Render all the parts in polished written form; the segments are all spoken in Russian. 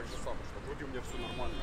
так же самое, что вроде у меня все нормально.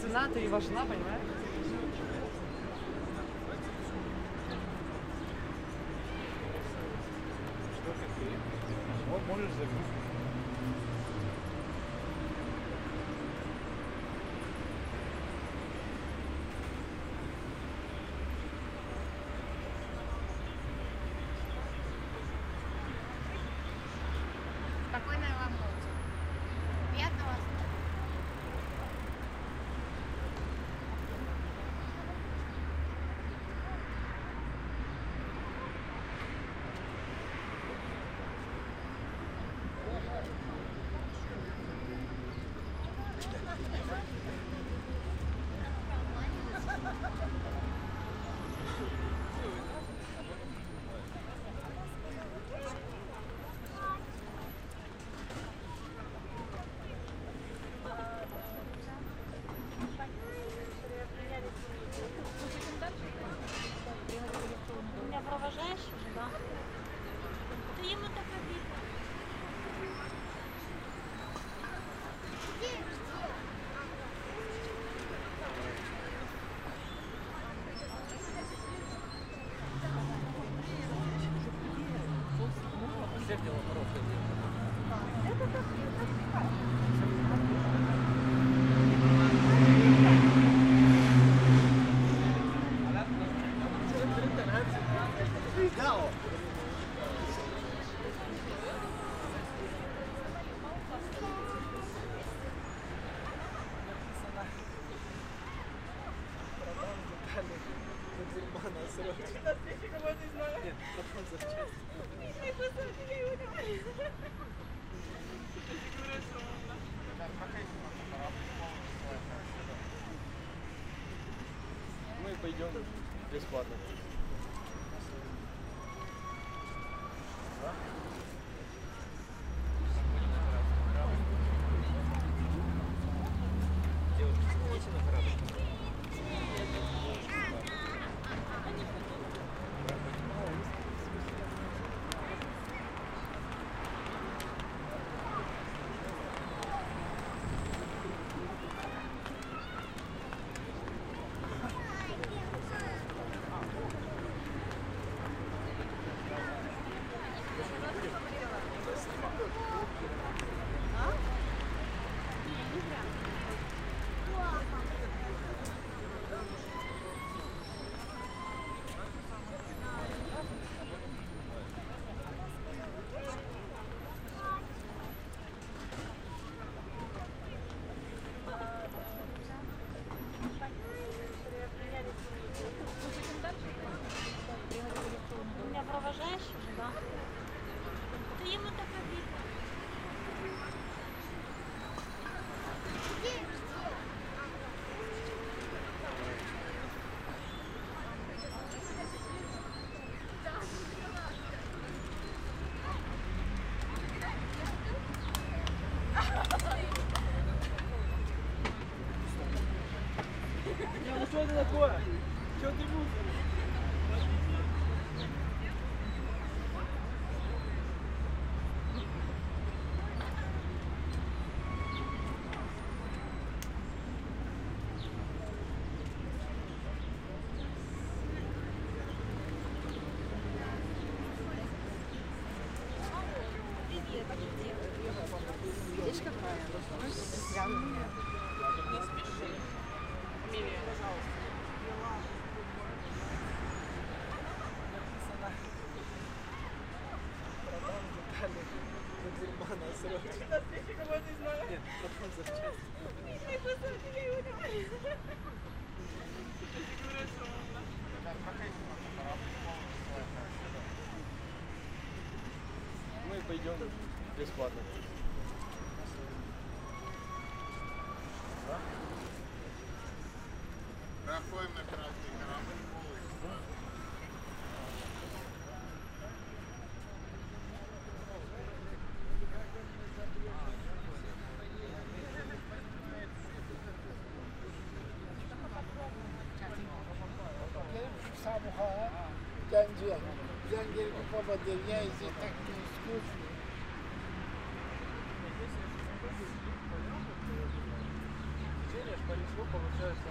Цена-то и важна, понимаешь? Вот можешь загрузить. Thank you. Мы пойдем бесплатно. Мы пойдем бесплатно. Проходим на красный корабль. Я здесь так не скучно. Через полесло получается.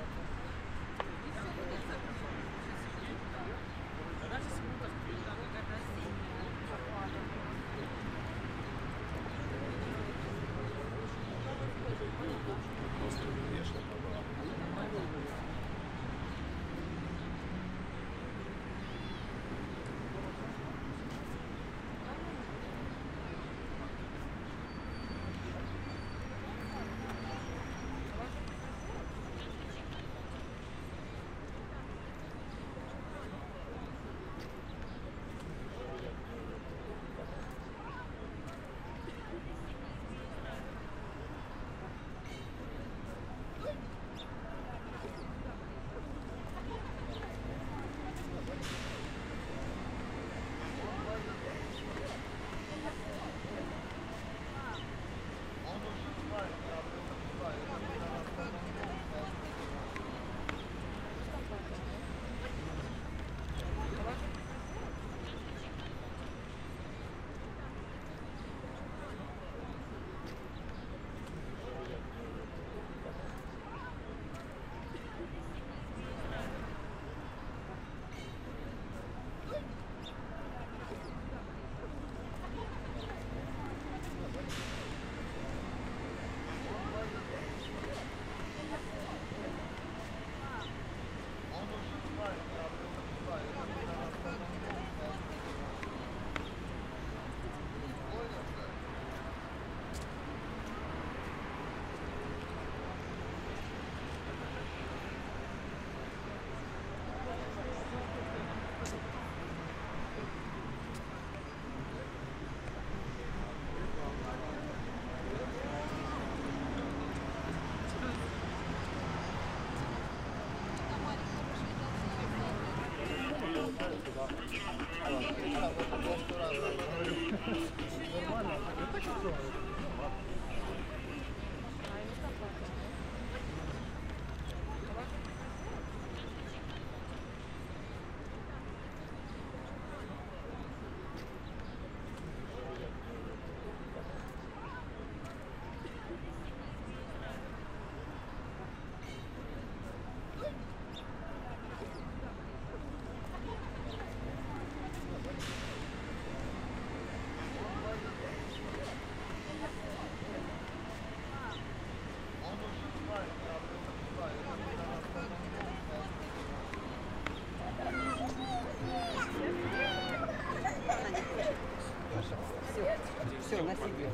Все, на себе.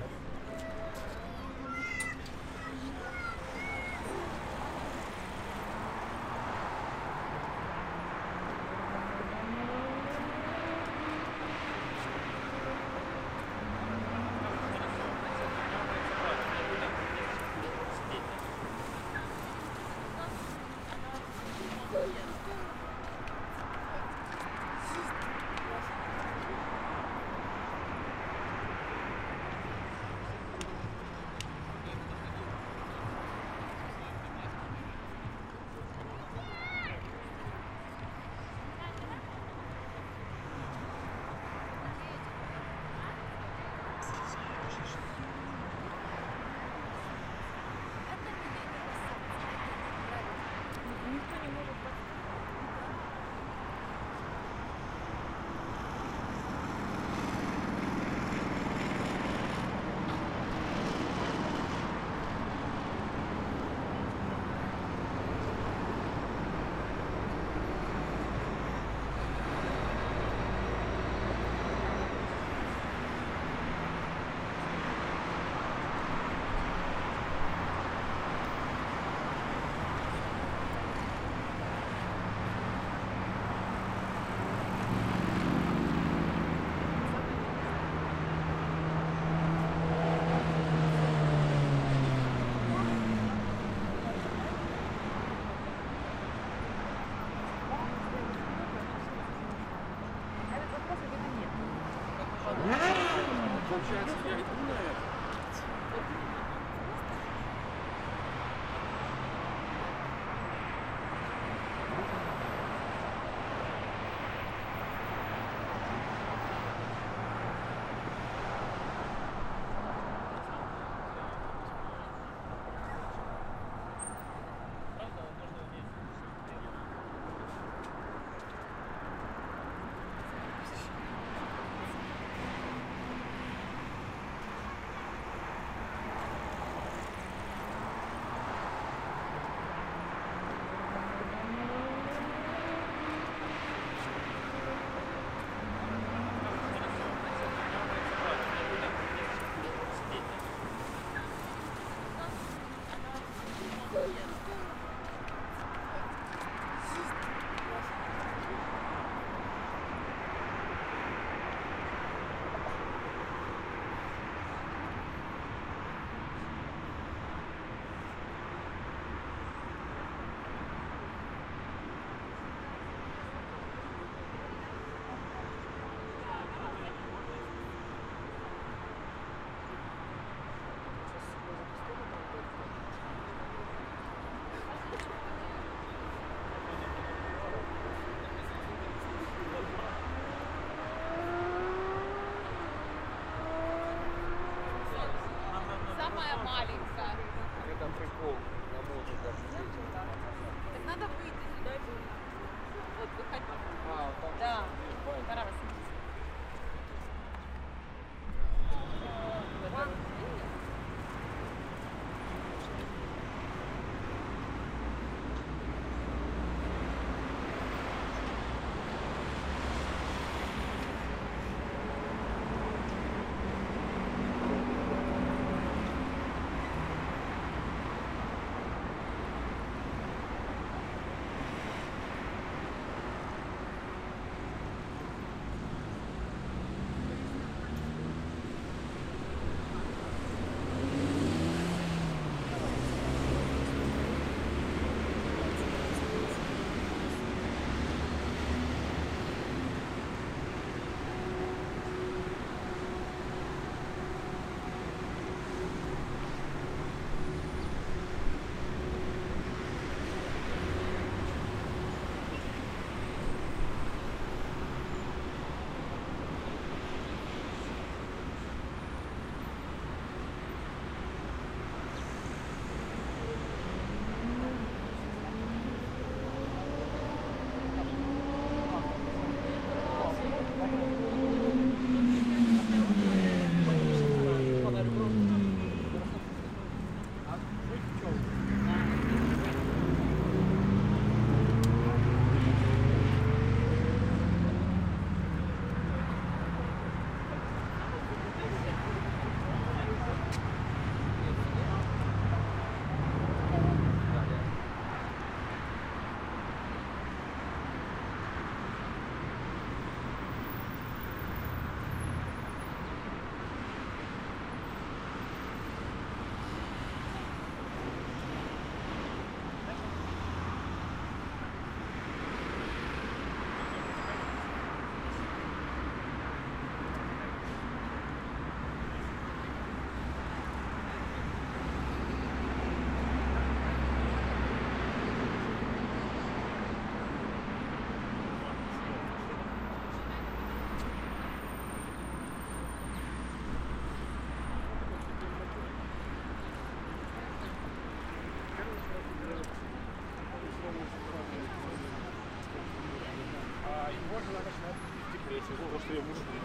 Получается, я иду на это. его застрелили.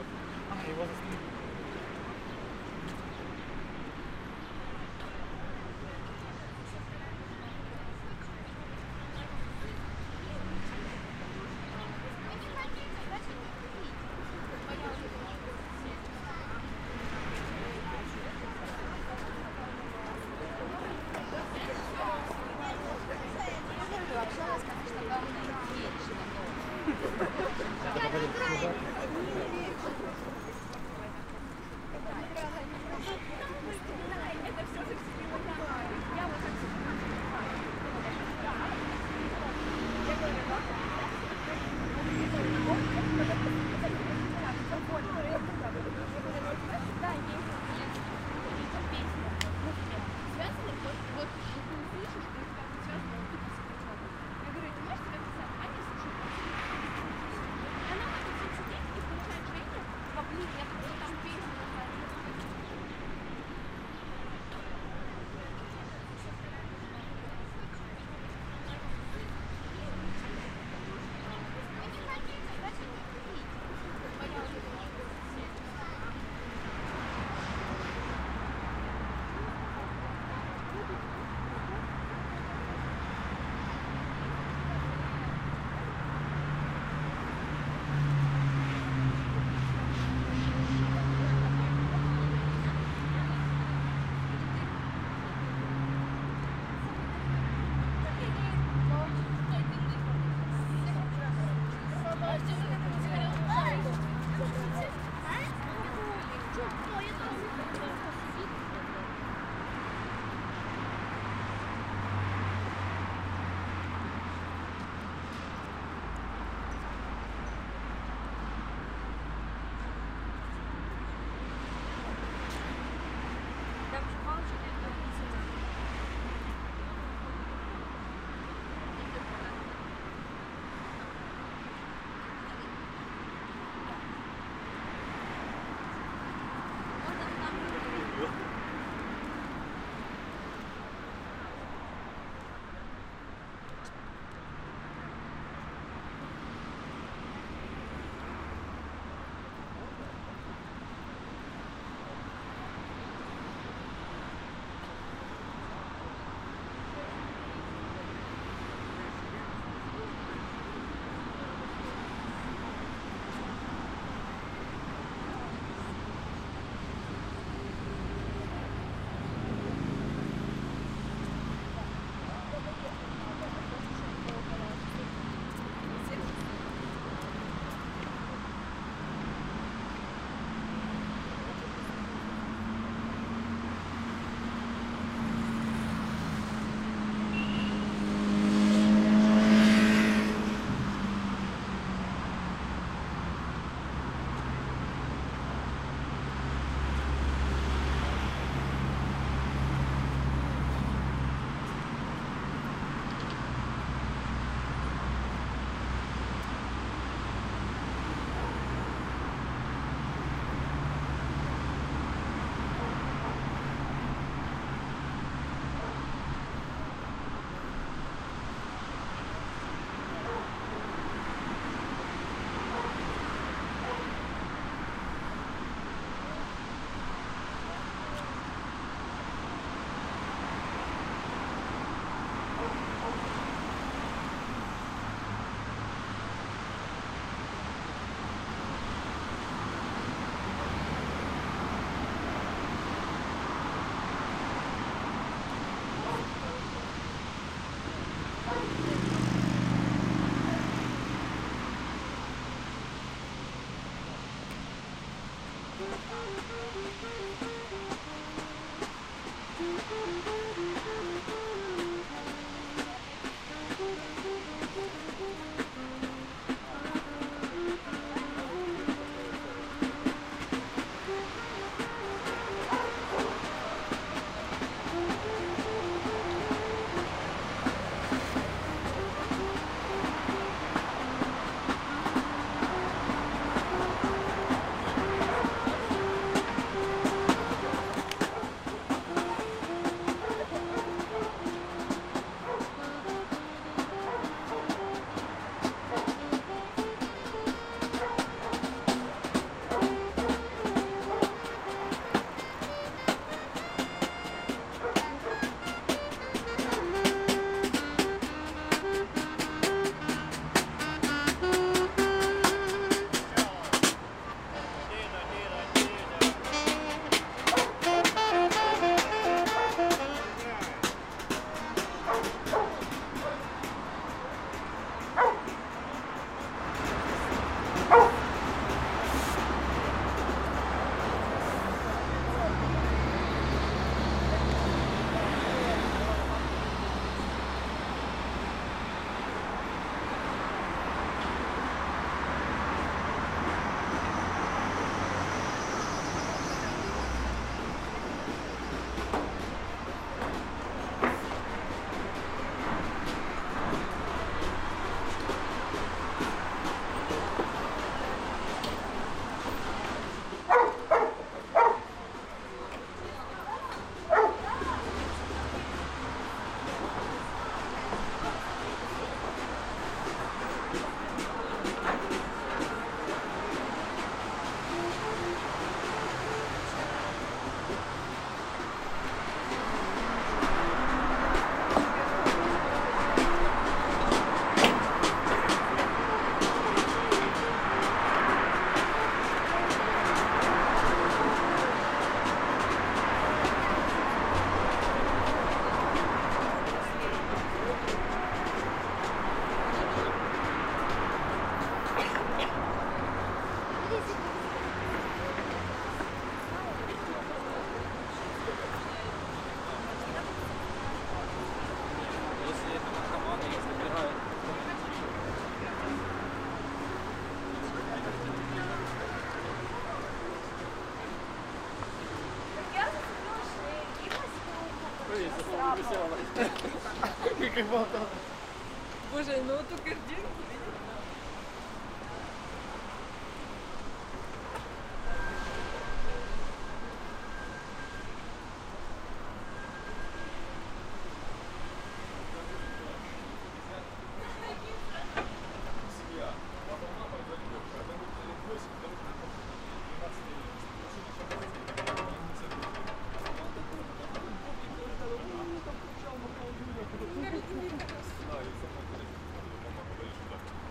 Боже, ну эту картинку видел?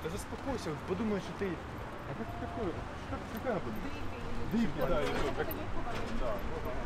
Да заспокойся, подумай, что ты... А как такое? Какая она будет? Дыбка, да, это как... Да, вот она.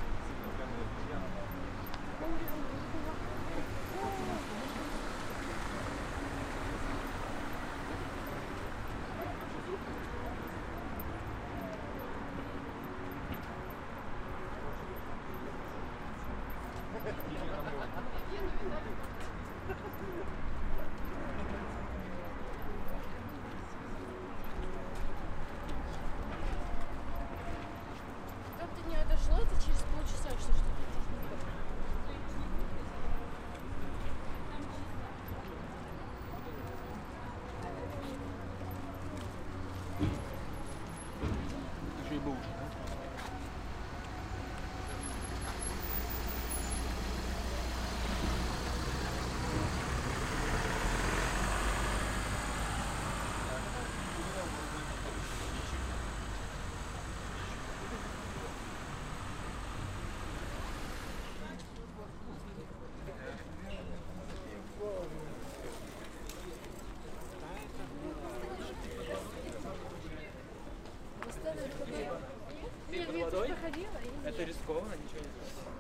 Это рискованно, ничего не знаю.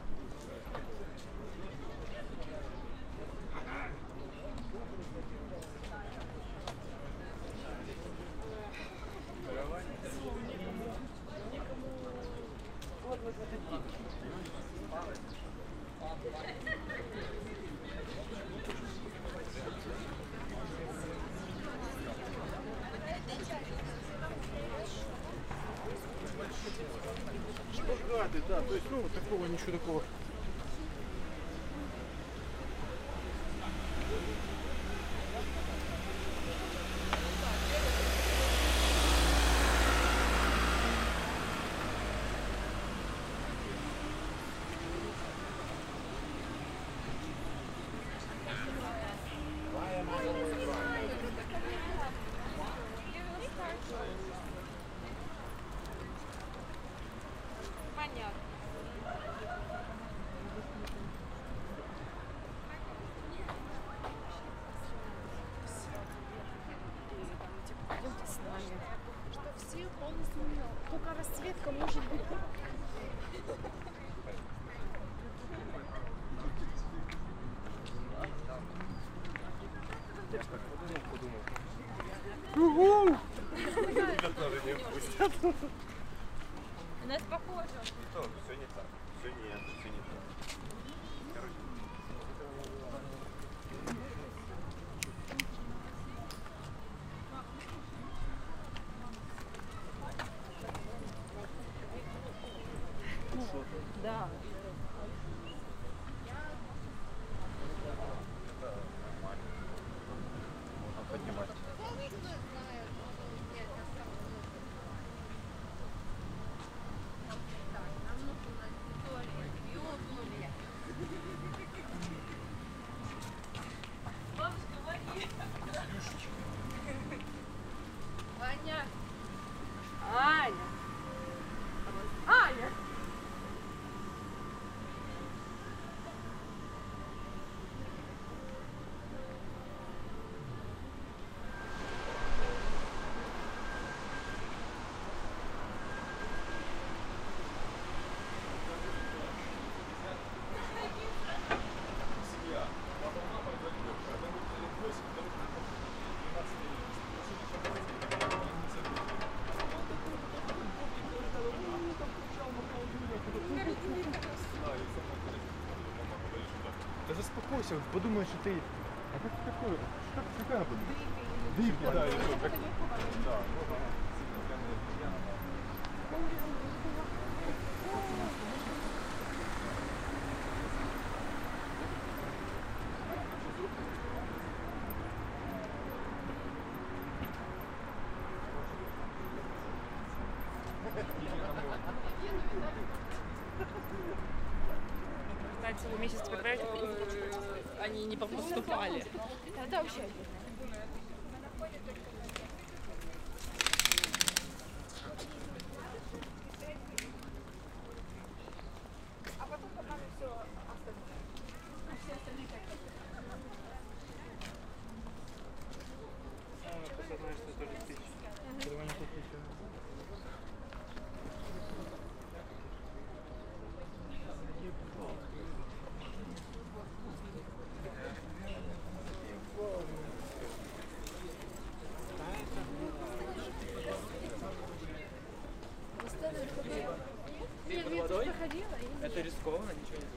Да, то есть, ну, вот такого, ничего такого. Расцветка может быть. У нас похоже. Не то, все не так. Все не это, все не так. Да. Подумай, что ты... А как такое? Какая она будет? Дыбка, да, это как... Да, вот она. помогать целый месяц собирать, они не поступали. Это вообще обидно. Это рискованно, ничего не знаю.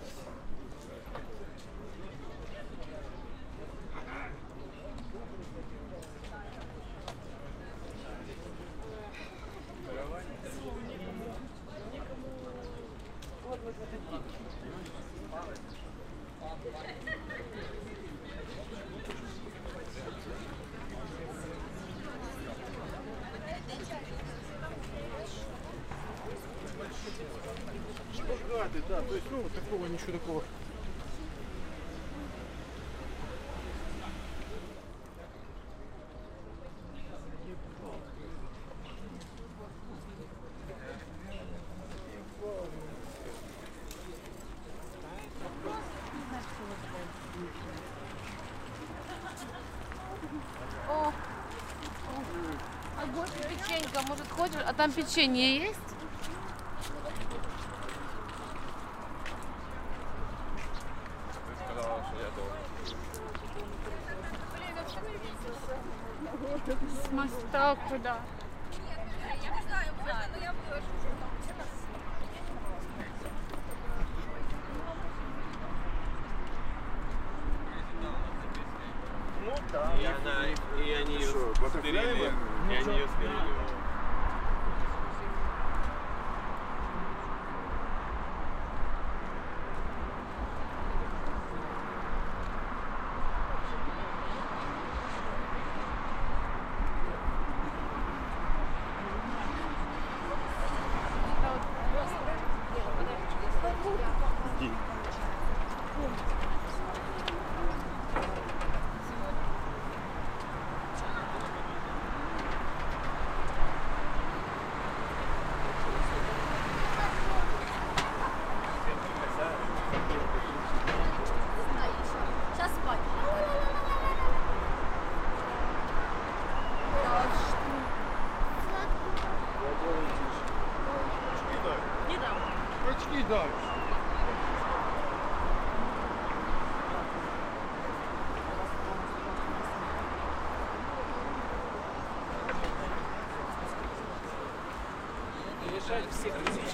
Да, то есть, ну, вот такого, ничего такого. О, печенька, может, ходишь? А там печенье есть? С моста куда? Я не знаю, можно, но я выложу. Ну да. И они ее спилили.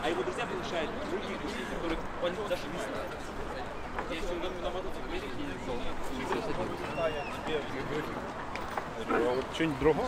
А его друзья приглашают других друзей, которых он даже не знает. Если он на мотоцикле едет, а вот что-нибудь другое?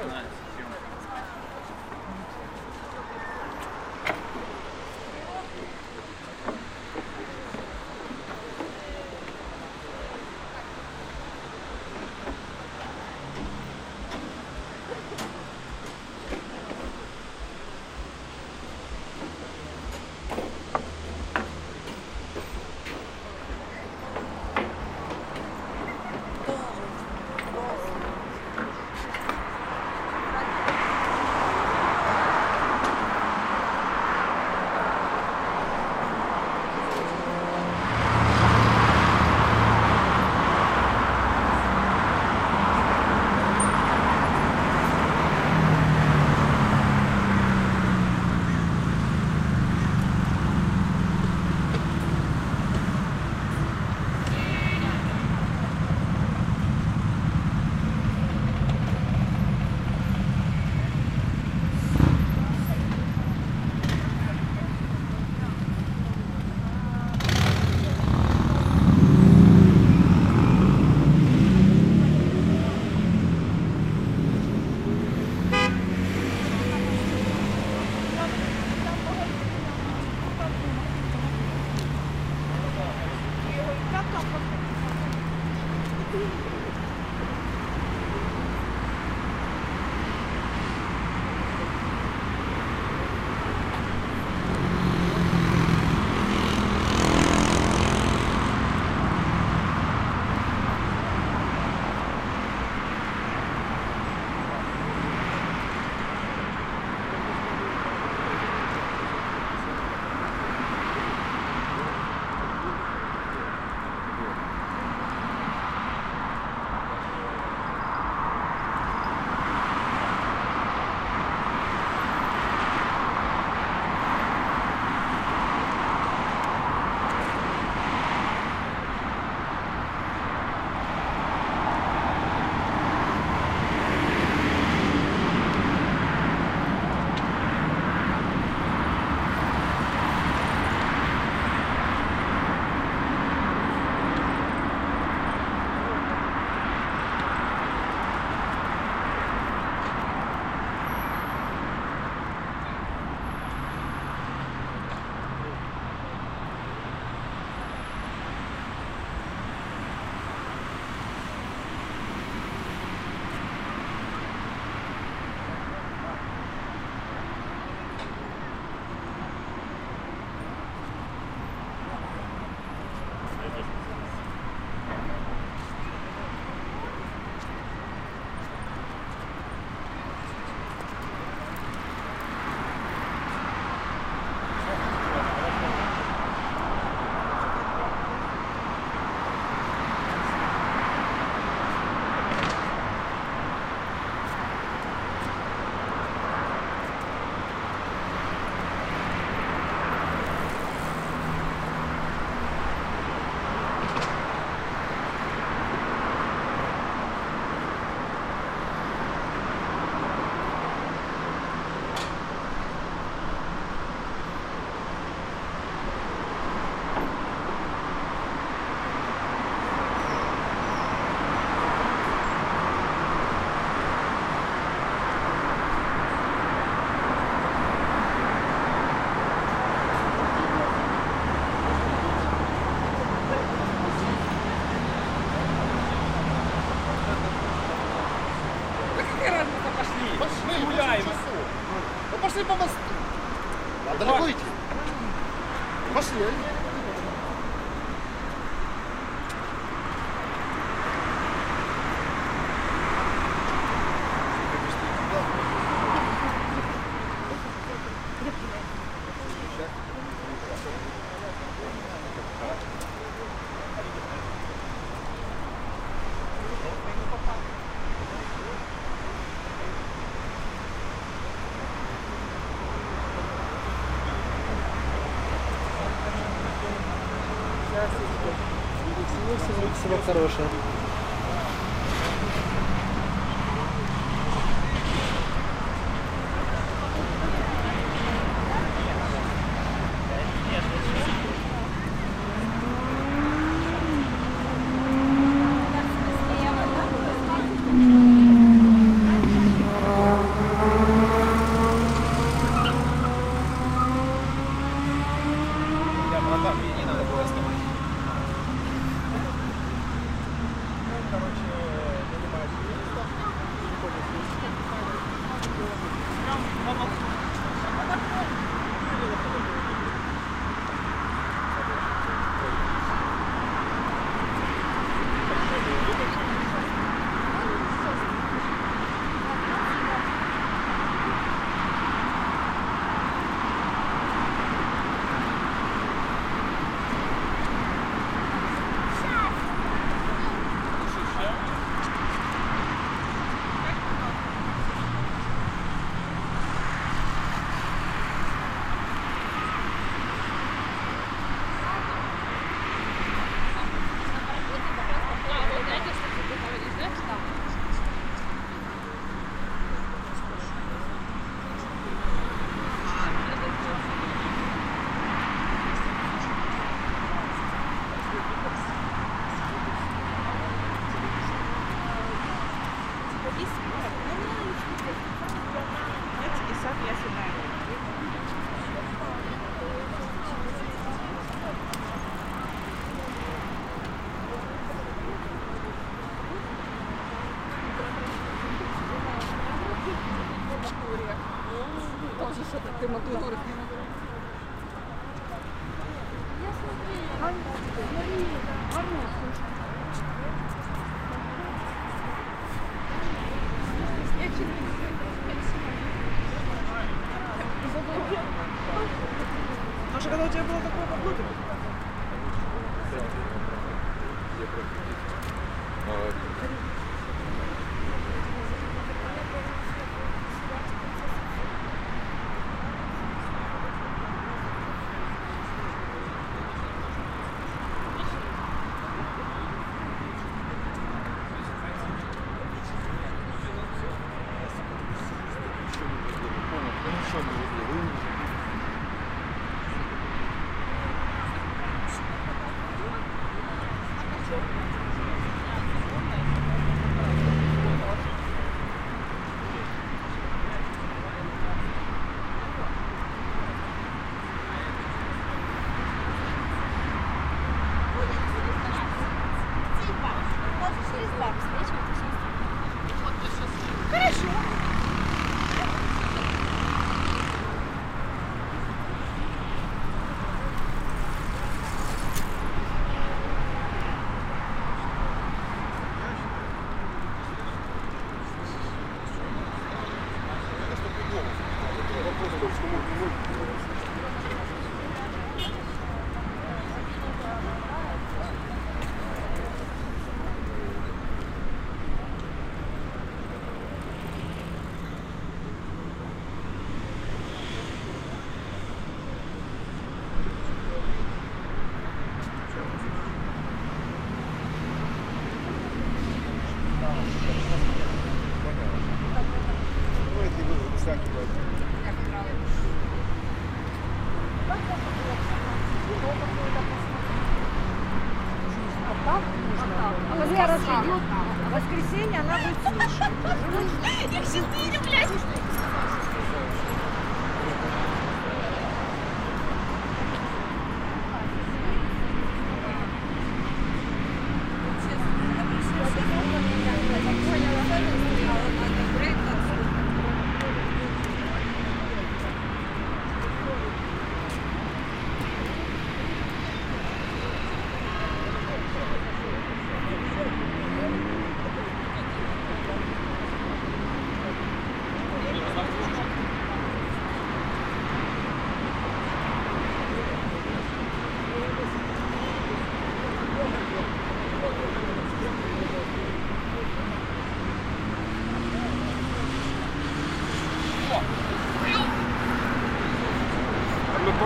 Всего хорошего.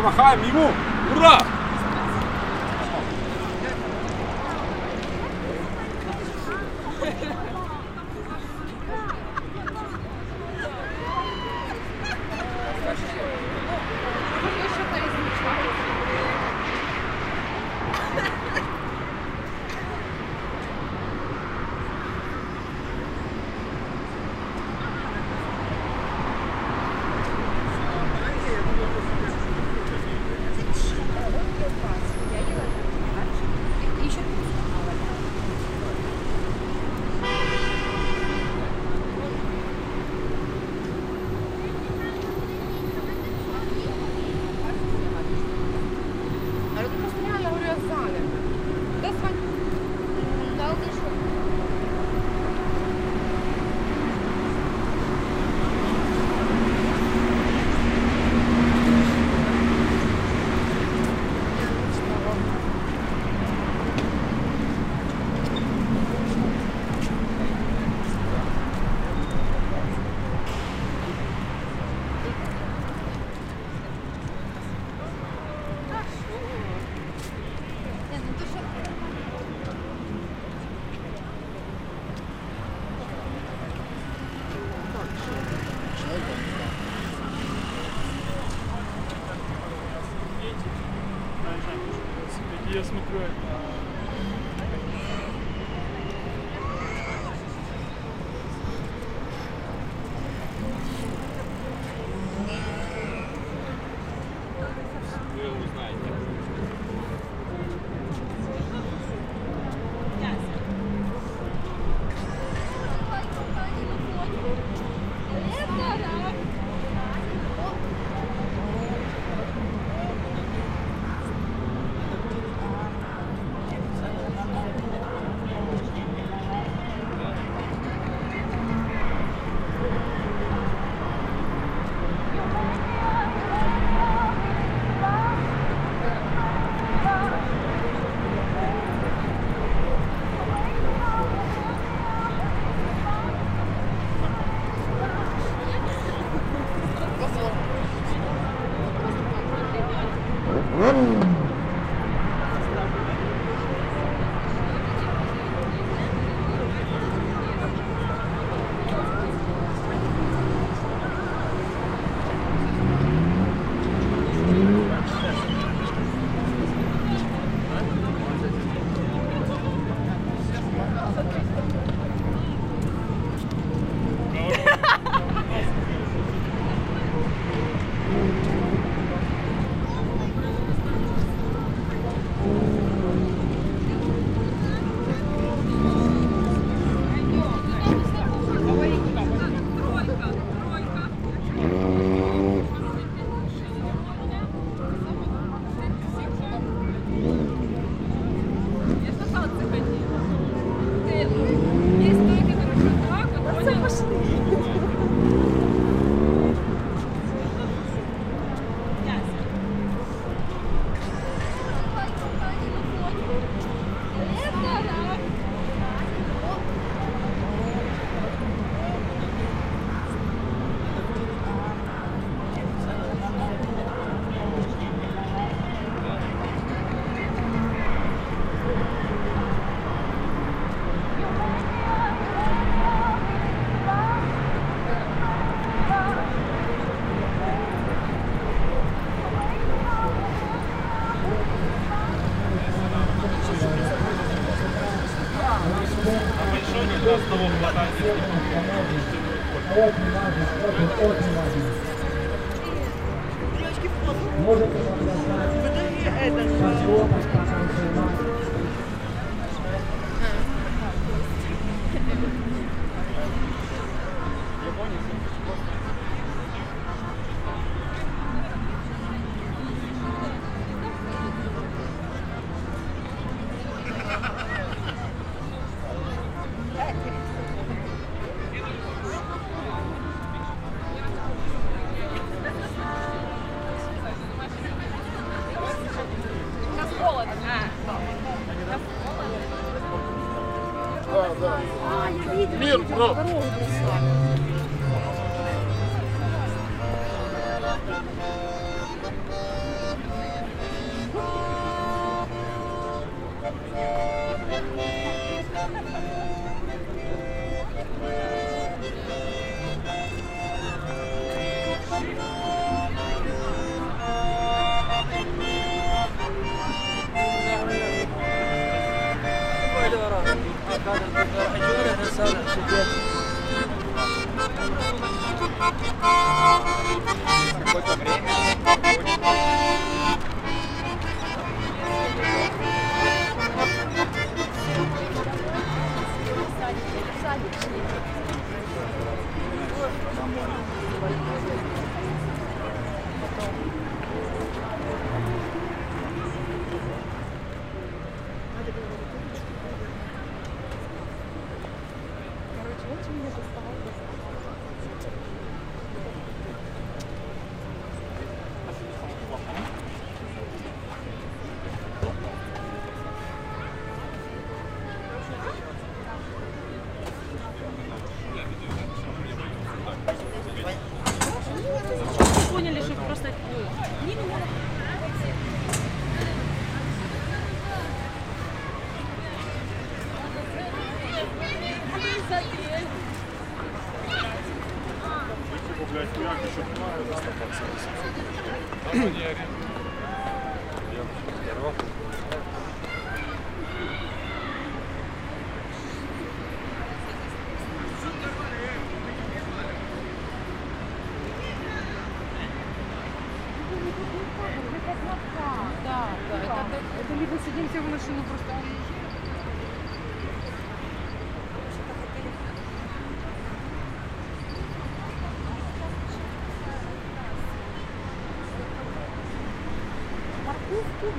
Помахаем ему! Ура!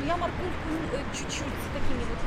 Я морковку чуть-чуть с такими вот.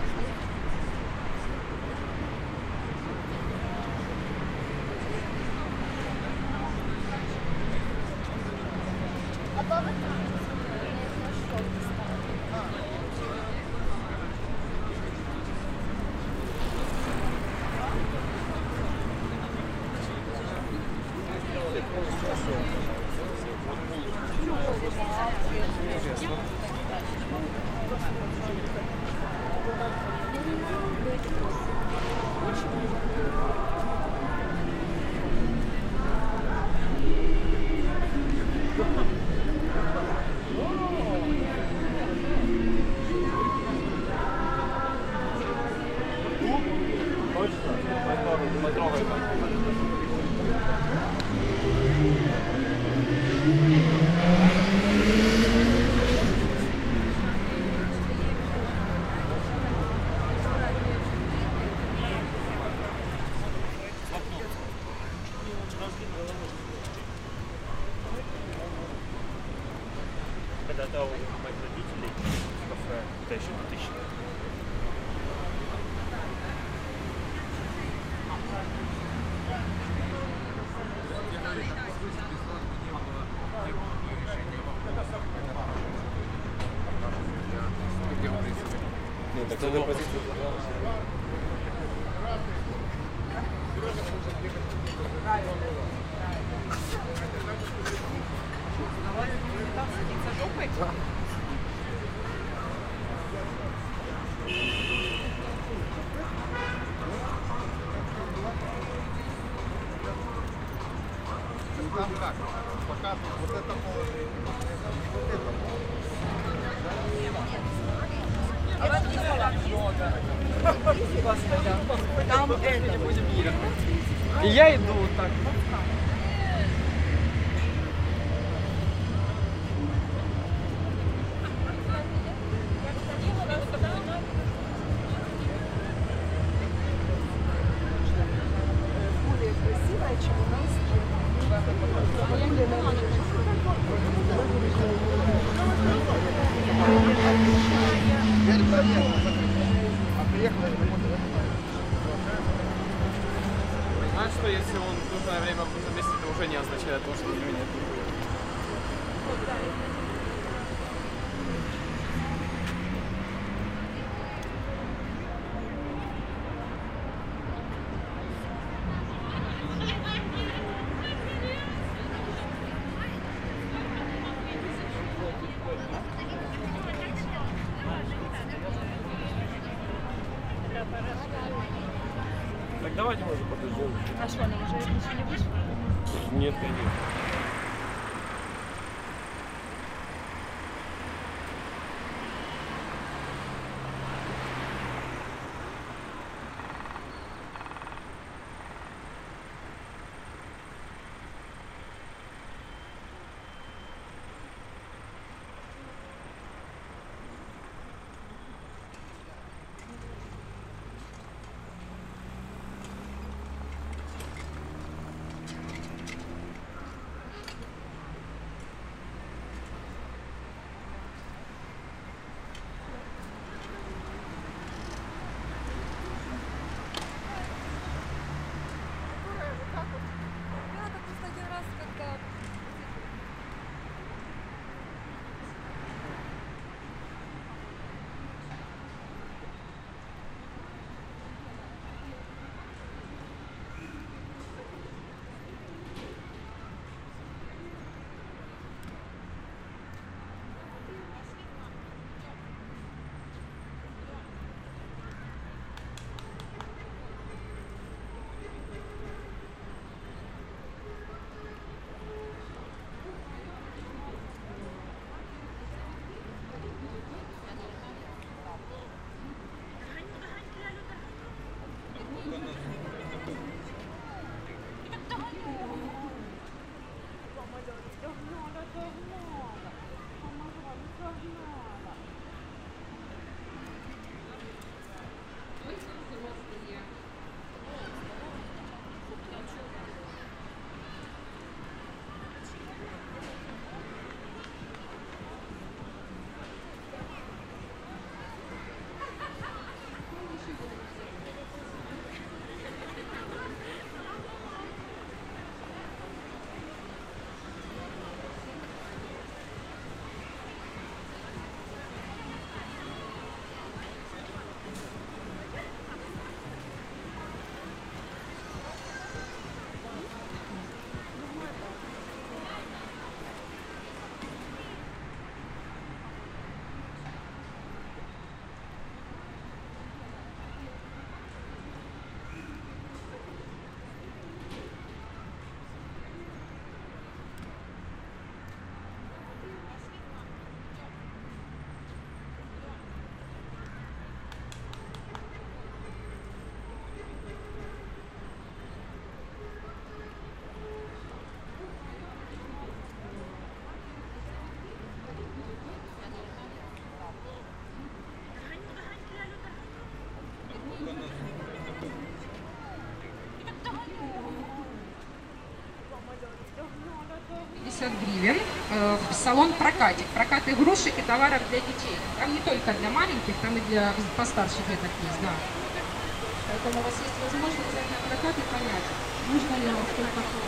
Вот это. Там это не будем ехать. И я иду вот так. А что, если он в нужное время будет на месте, это уже не означает то, что его нет. Так давайте мы уже подождем. А что, она уже ничего не вышла? Нет, конечно. Гривен в салон прокатик. Прокат игрушек и товаров для детей. Там не только для маленьких, там и для постарших, я так не знаю. Поэтому у вас есть возможность взять на прокат и понять, нужно ли вам что-то такое.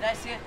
Gracias. Gracias.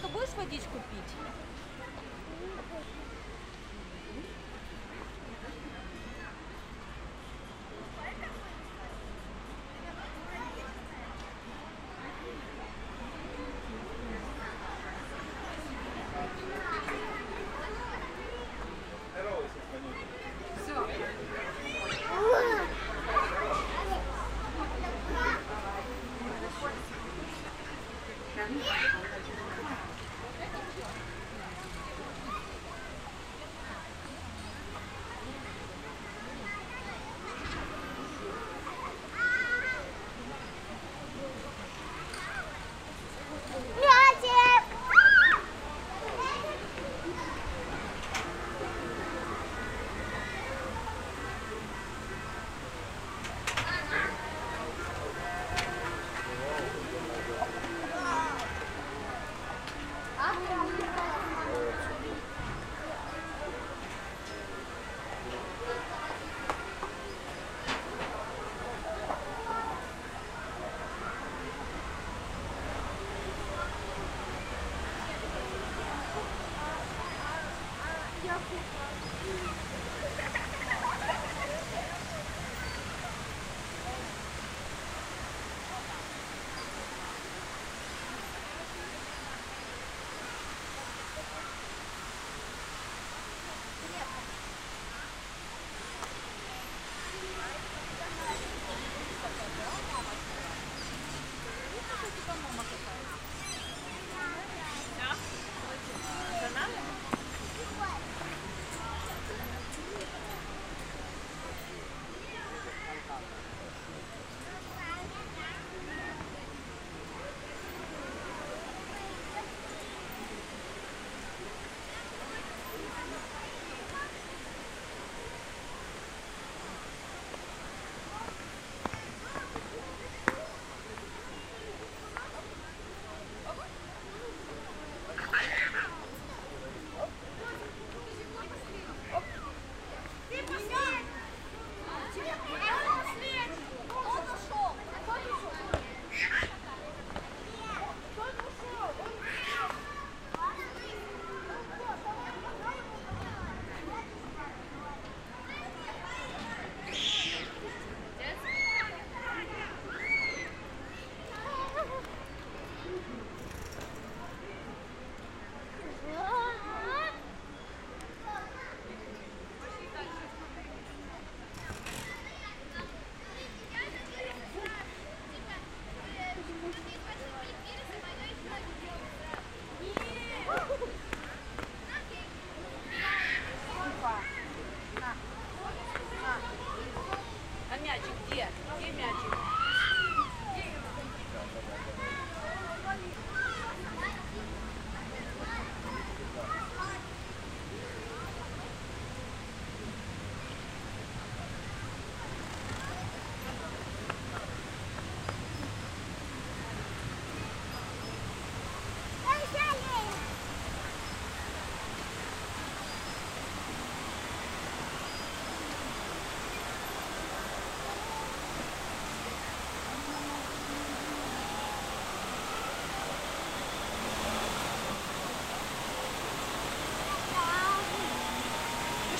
с тобой сходить купить?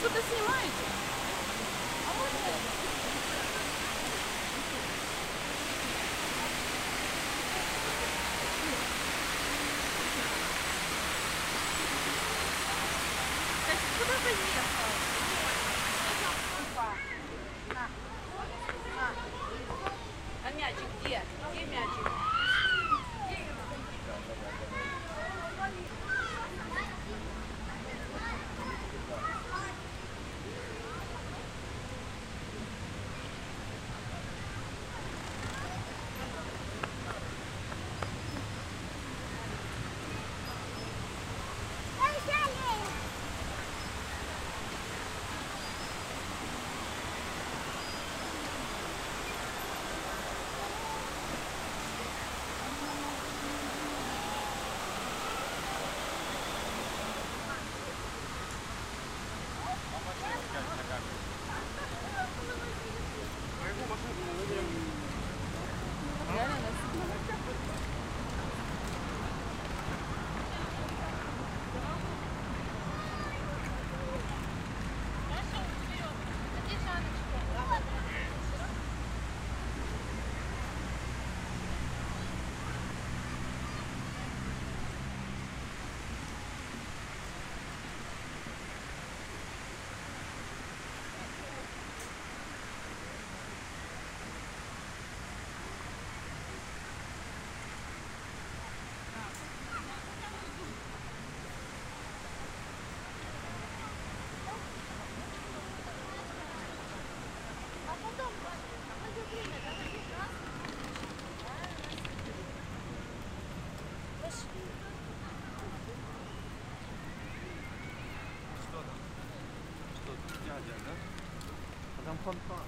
Что-то снимаете? А можно это? Кстати, куда поехала? А мячик где? Где мячик? on time.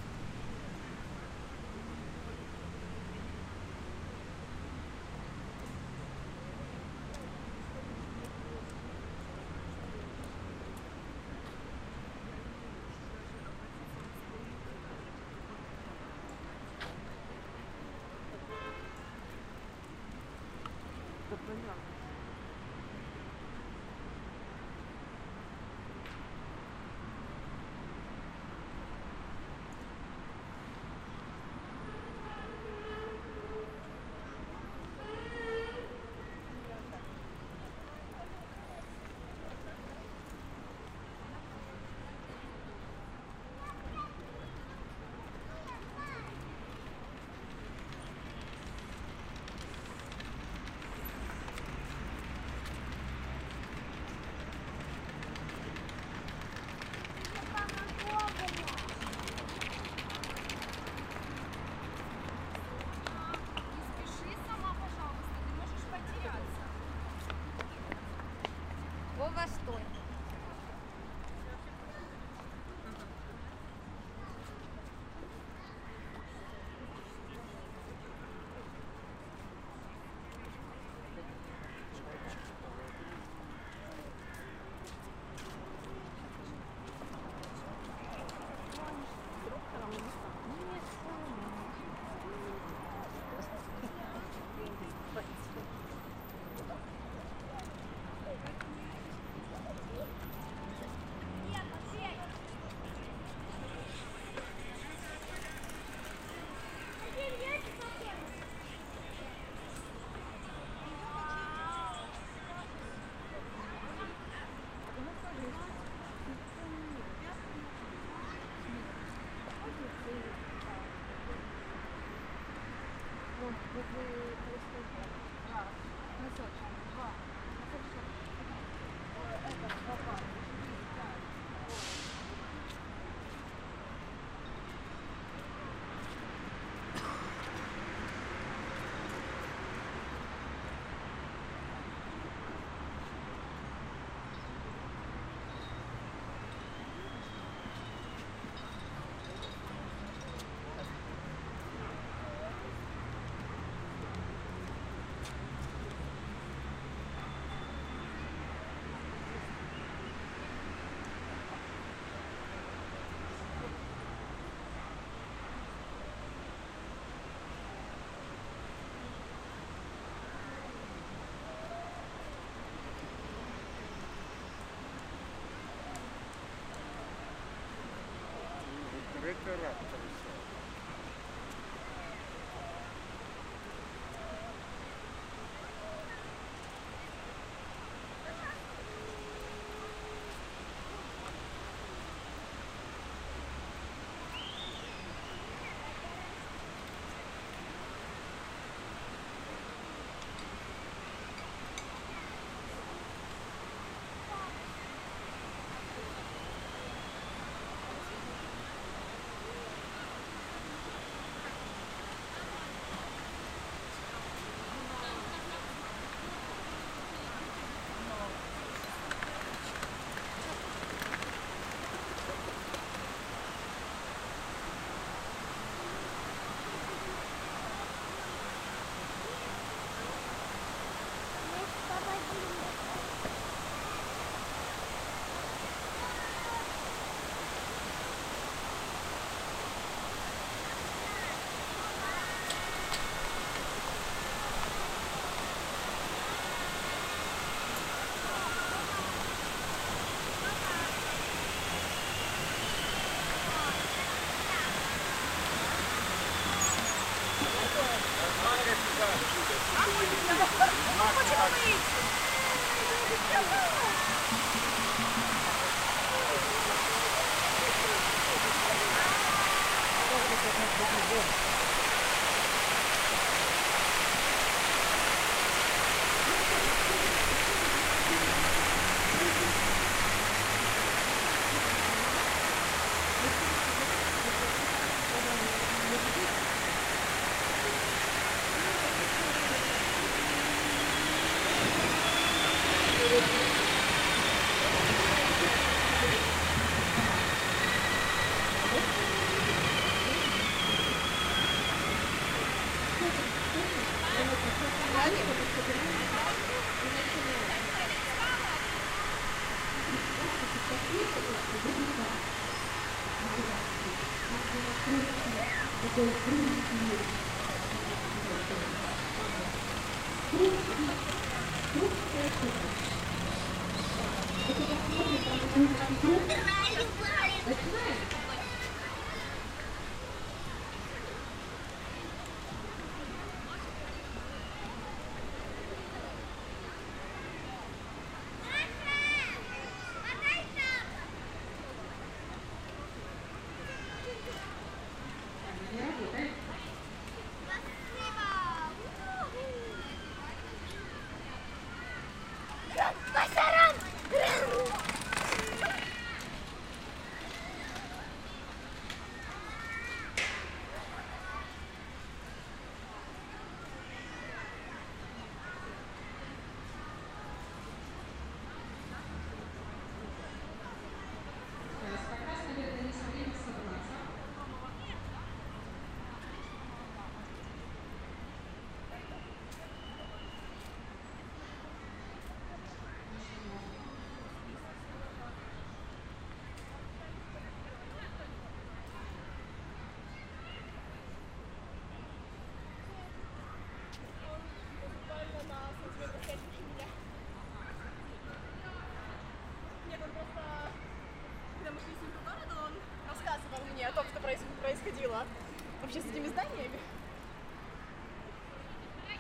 Gracias. Происходило вообще с этими зданиями. Они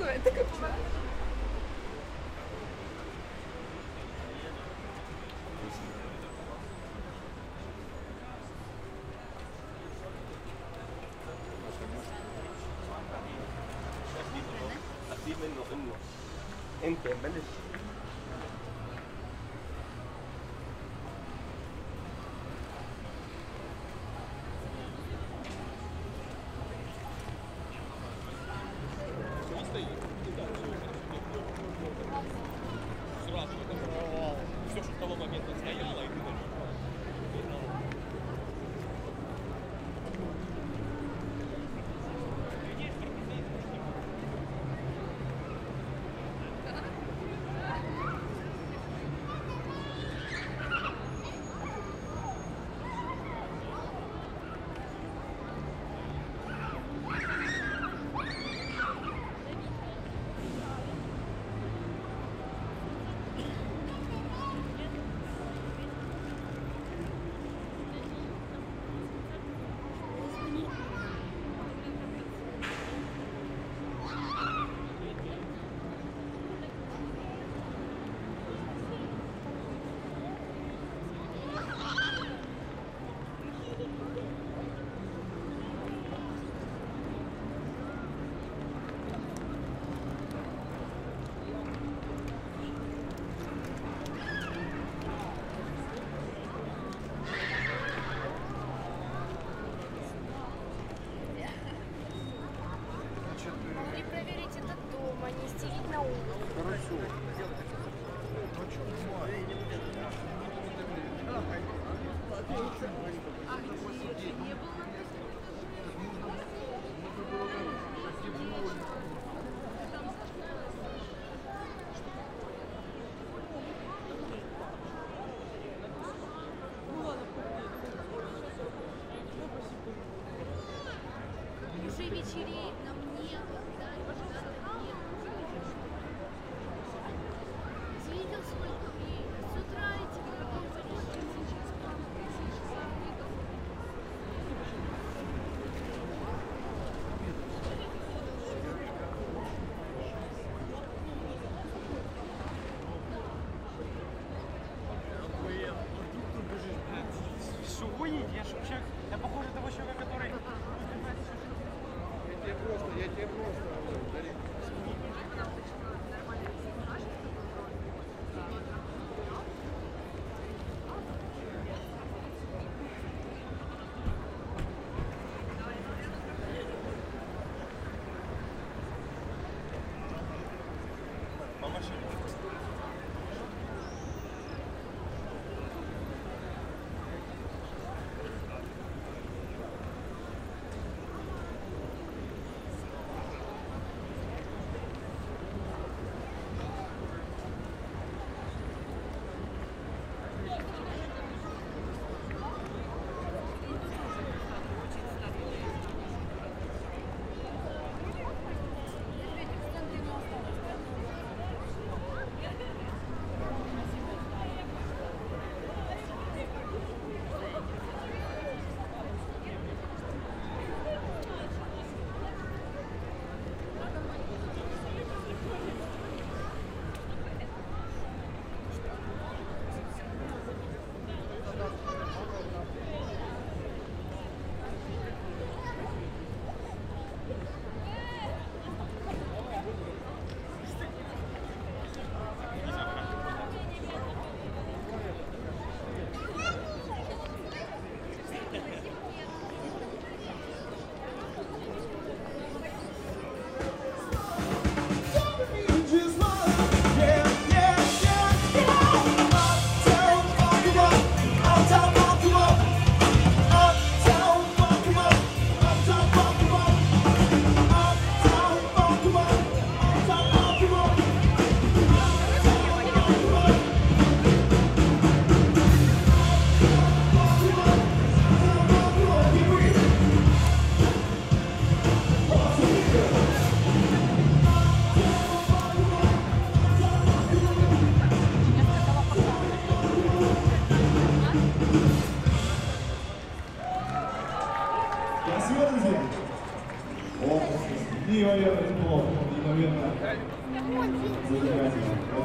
показывает. Спасибо, друзья! О, спасибо! мгновенно замечательно. Это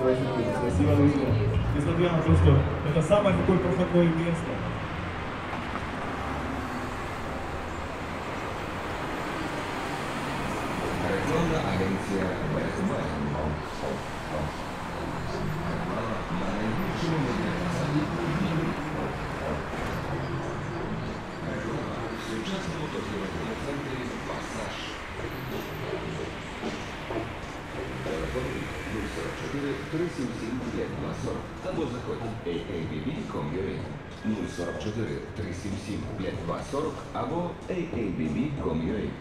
очень круто. Спасибо, друзья. Несмотря на то, что это самое такое проходное место. Або AABB.com.ua.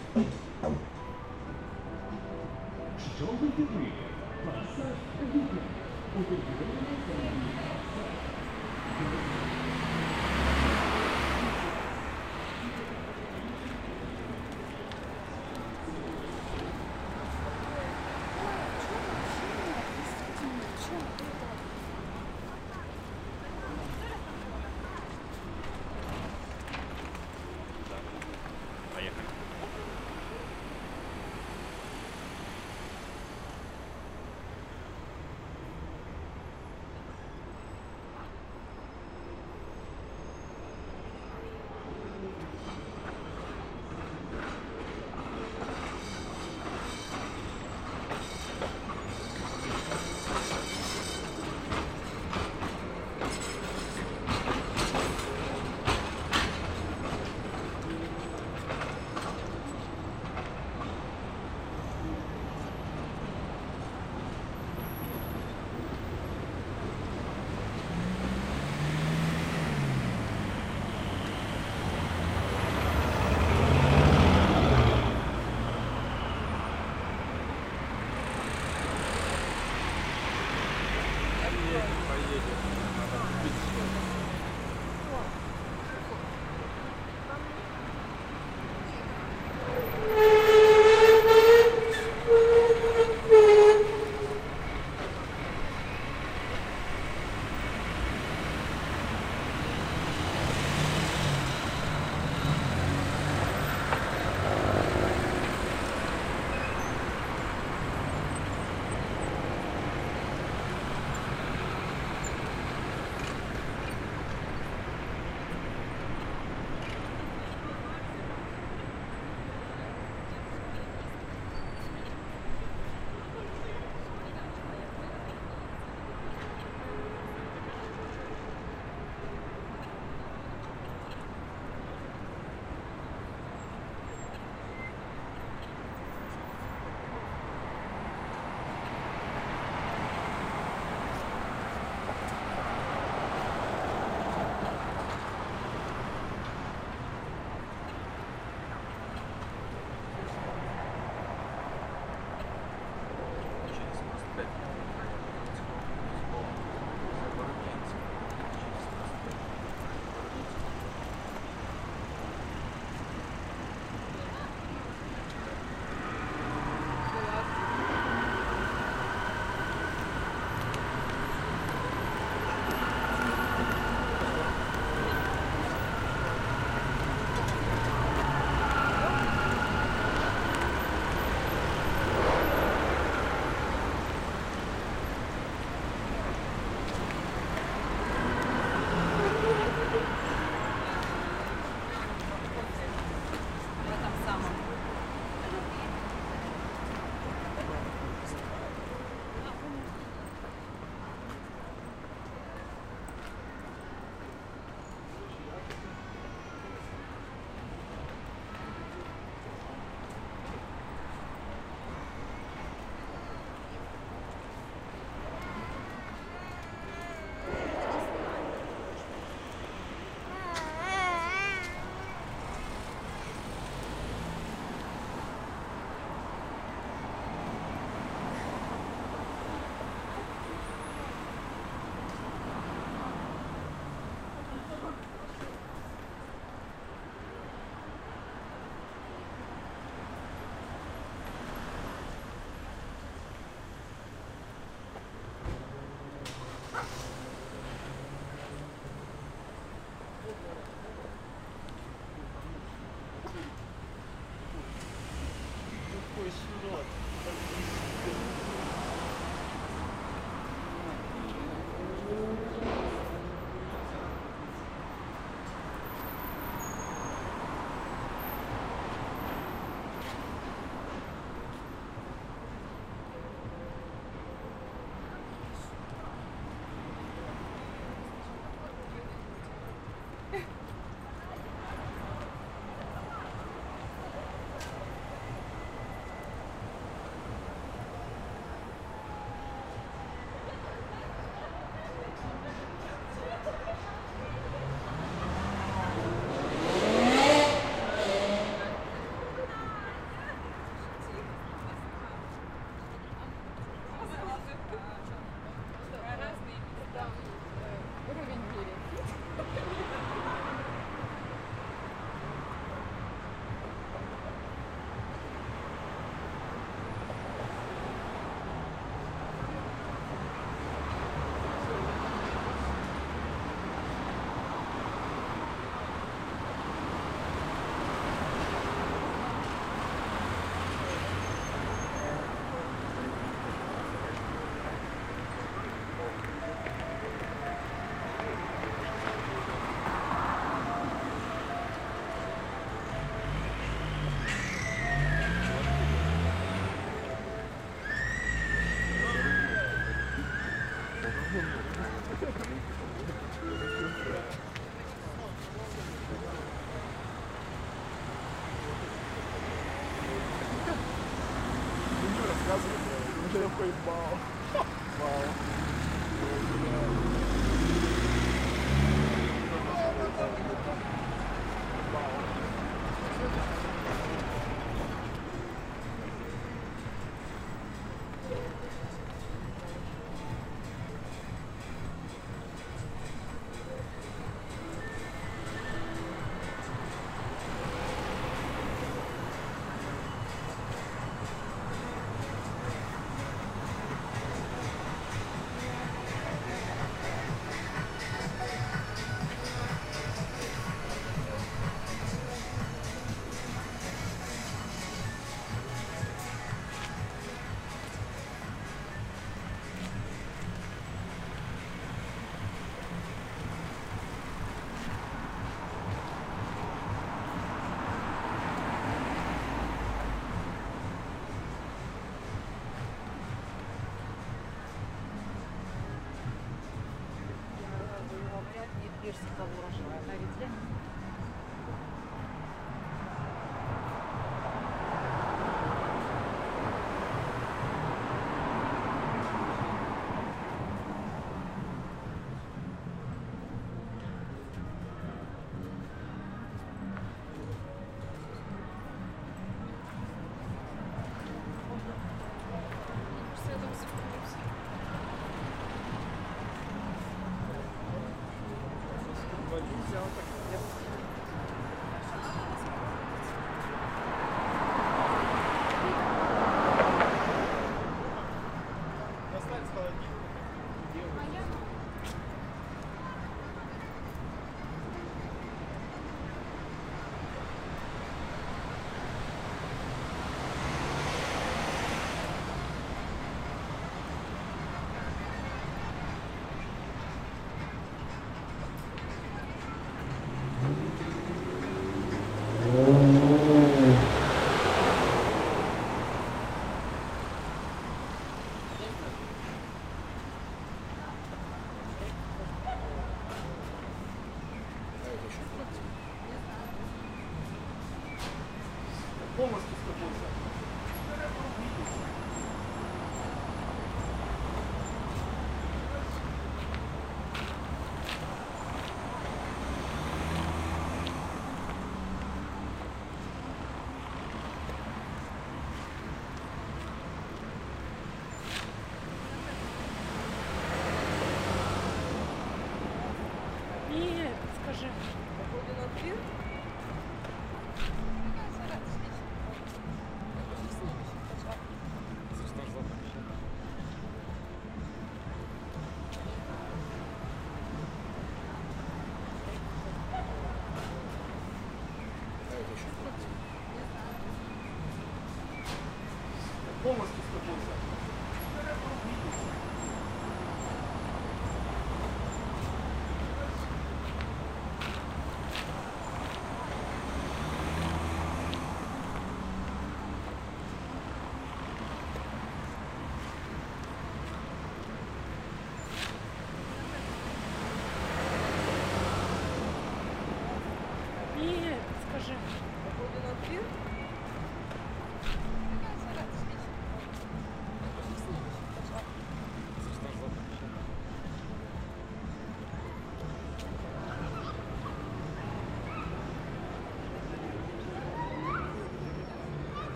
полностью стопнулся.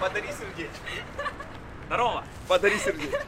Подари сердечко. Здорово. Подари сердечко.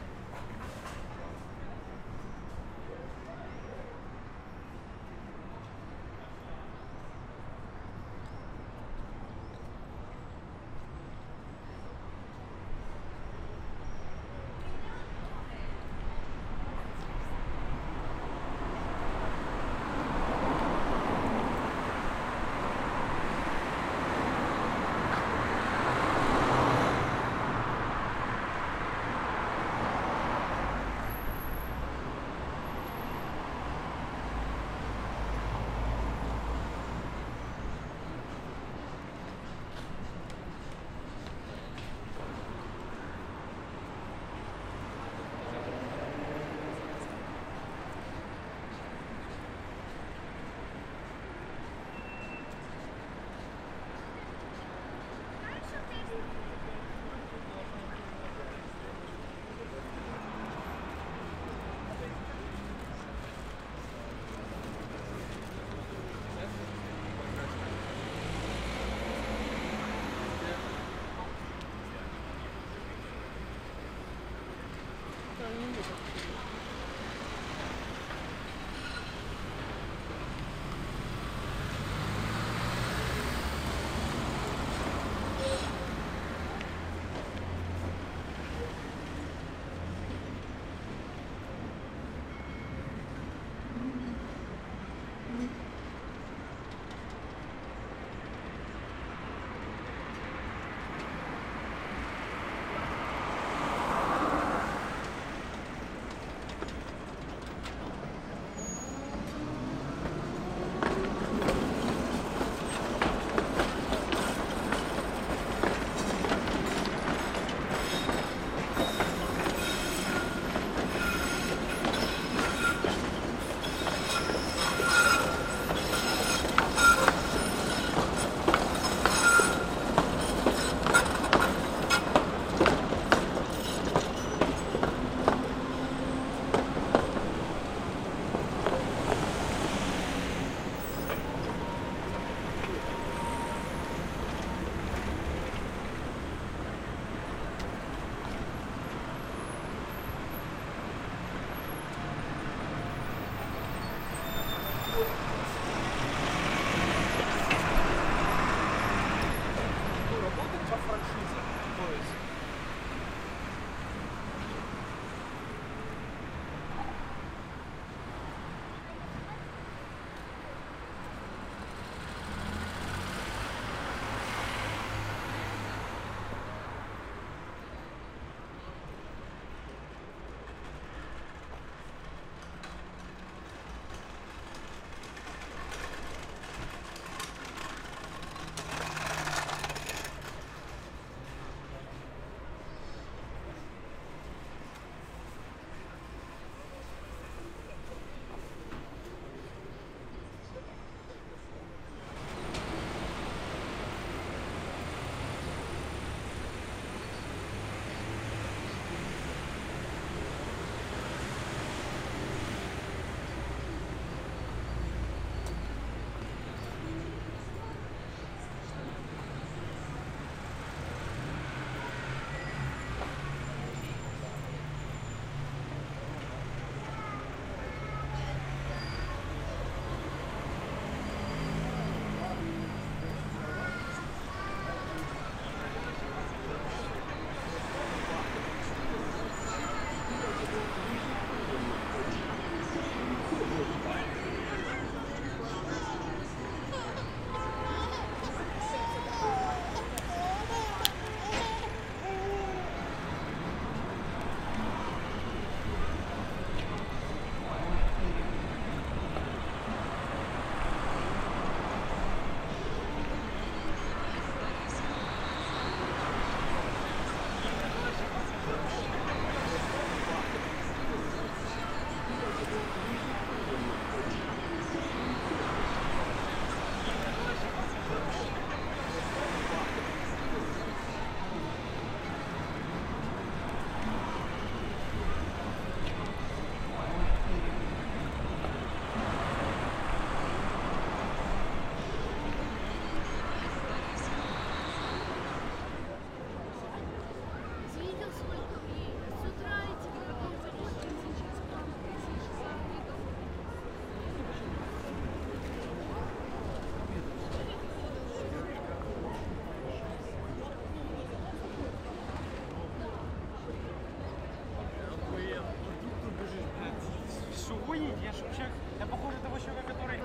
Я Шевчук. Я похож на того человека, который... Я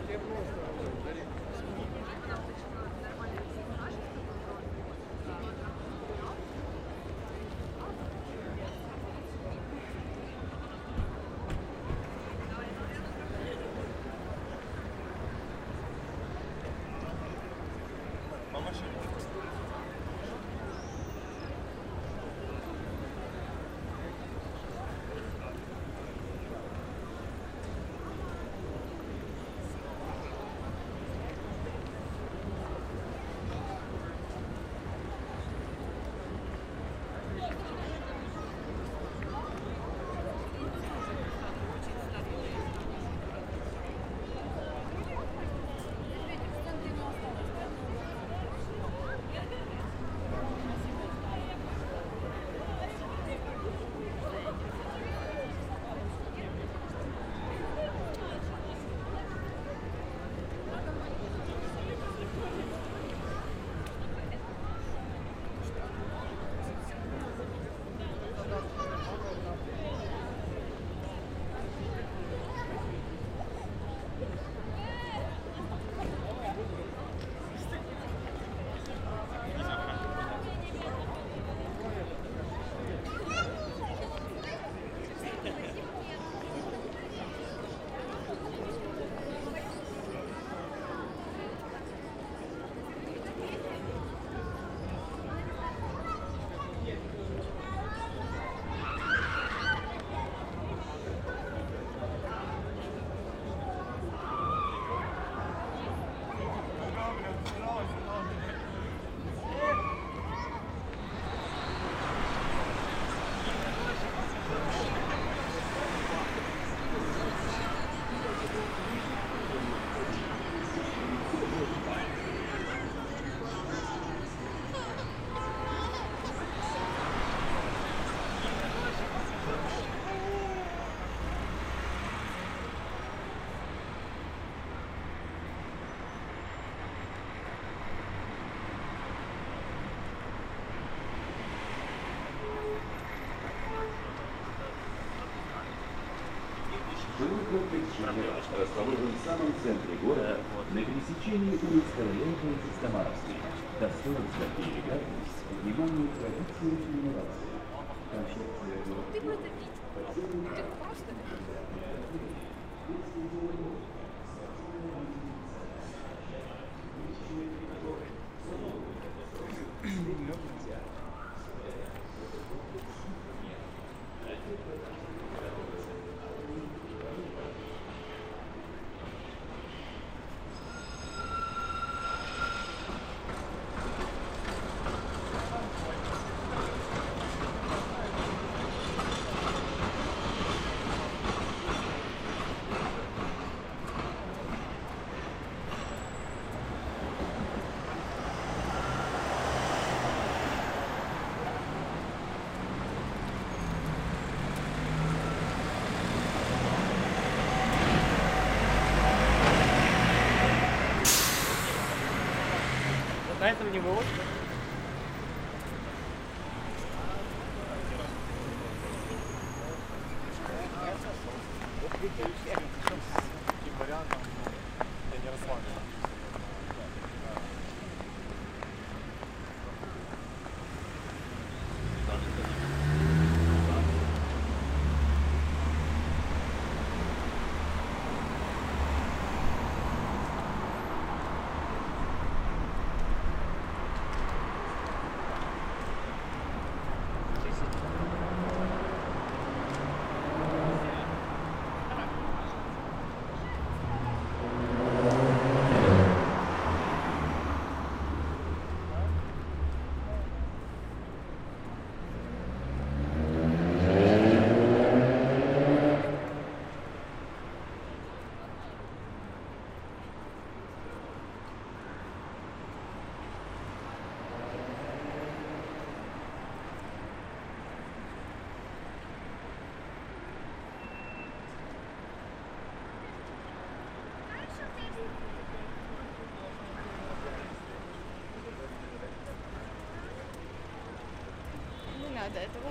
тебе просто... Расположен в самом центре города, на пересечении улиц Короленко и Стамаровской. Достоинство и элегантность, внимание к традиции и инновации. Ты просто видишь. Ты просто видишь. На этом не было. Не надо этого.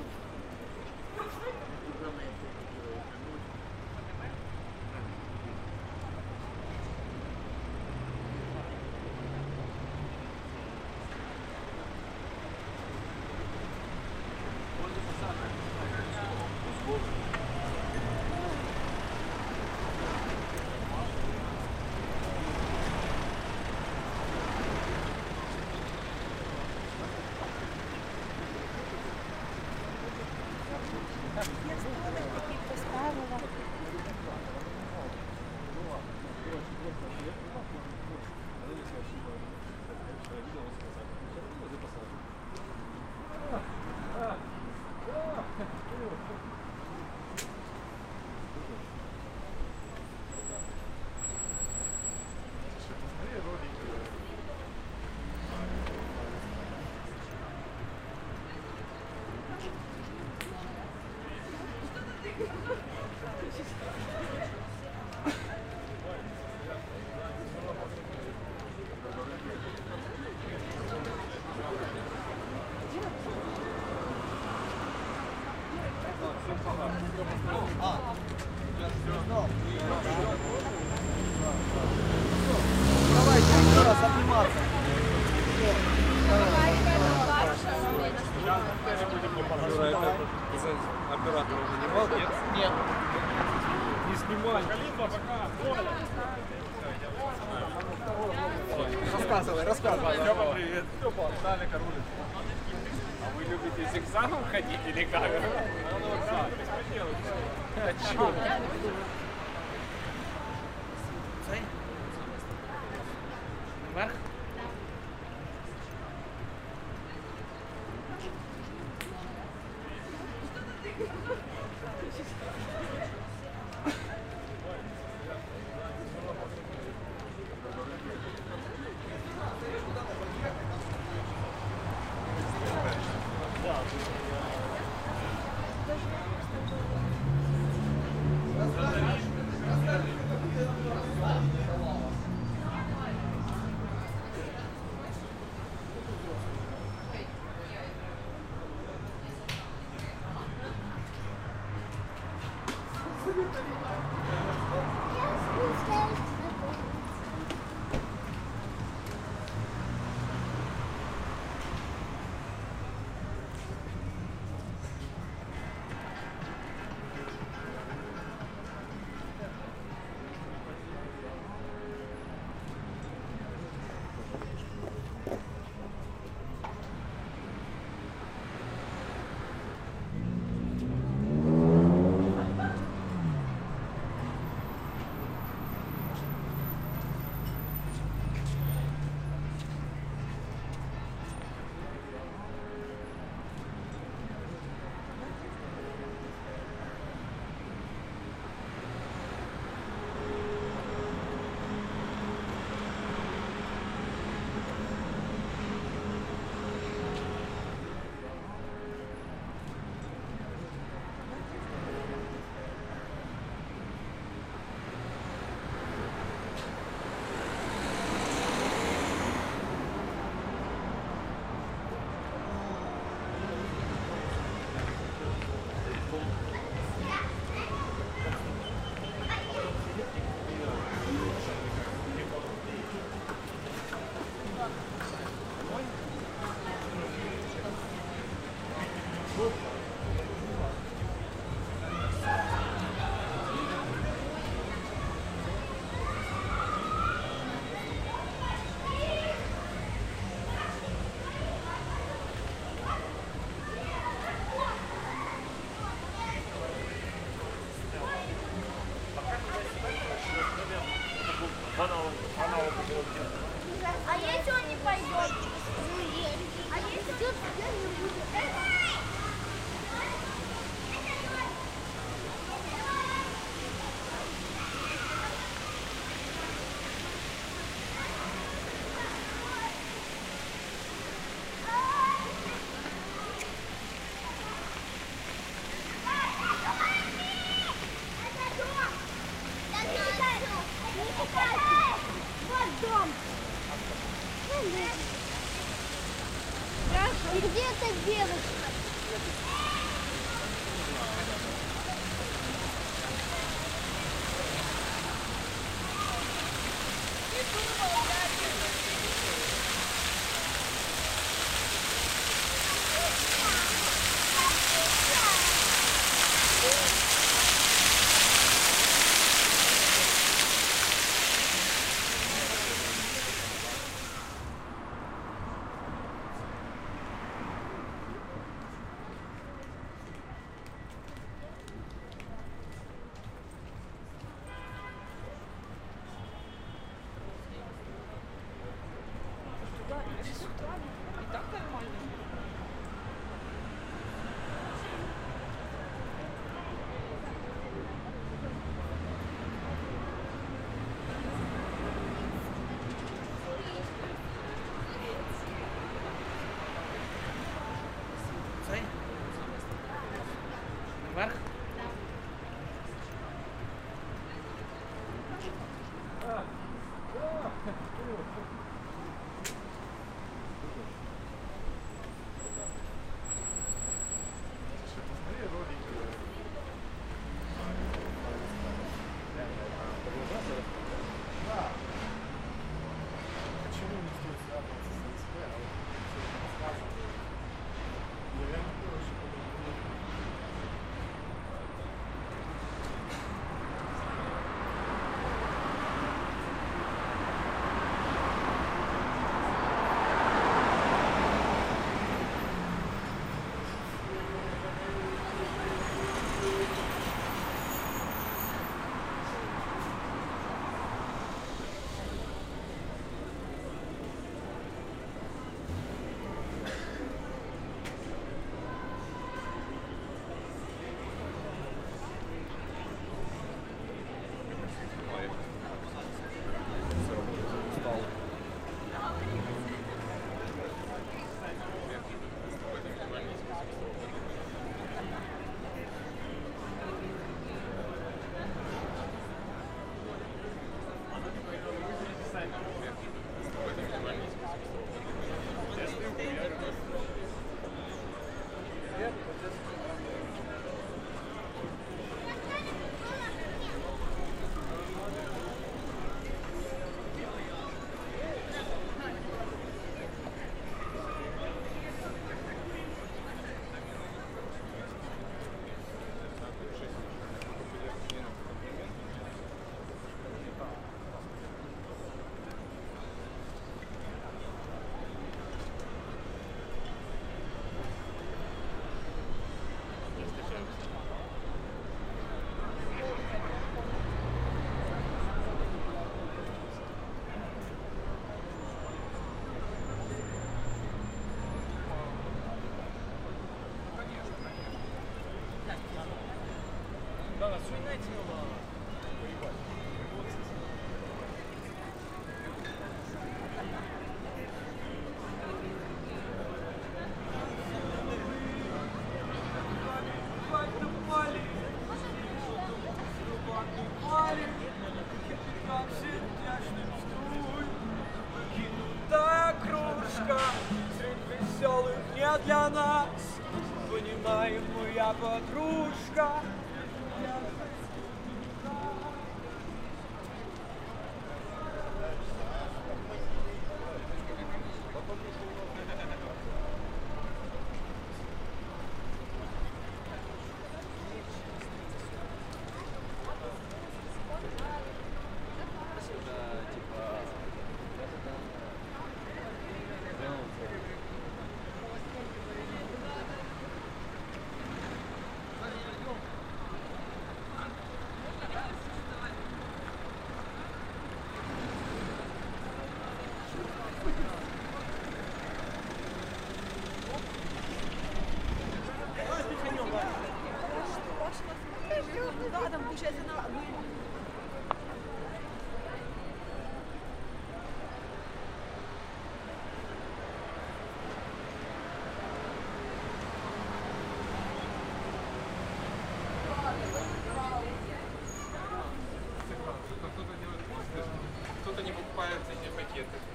Где эта девушка?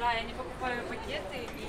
Да, я не покупаю пакеты и...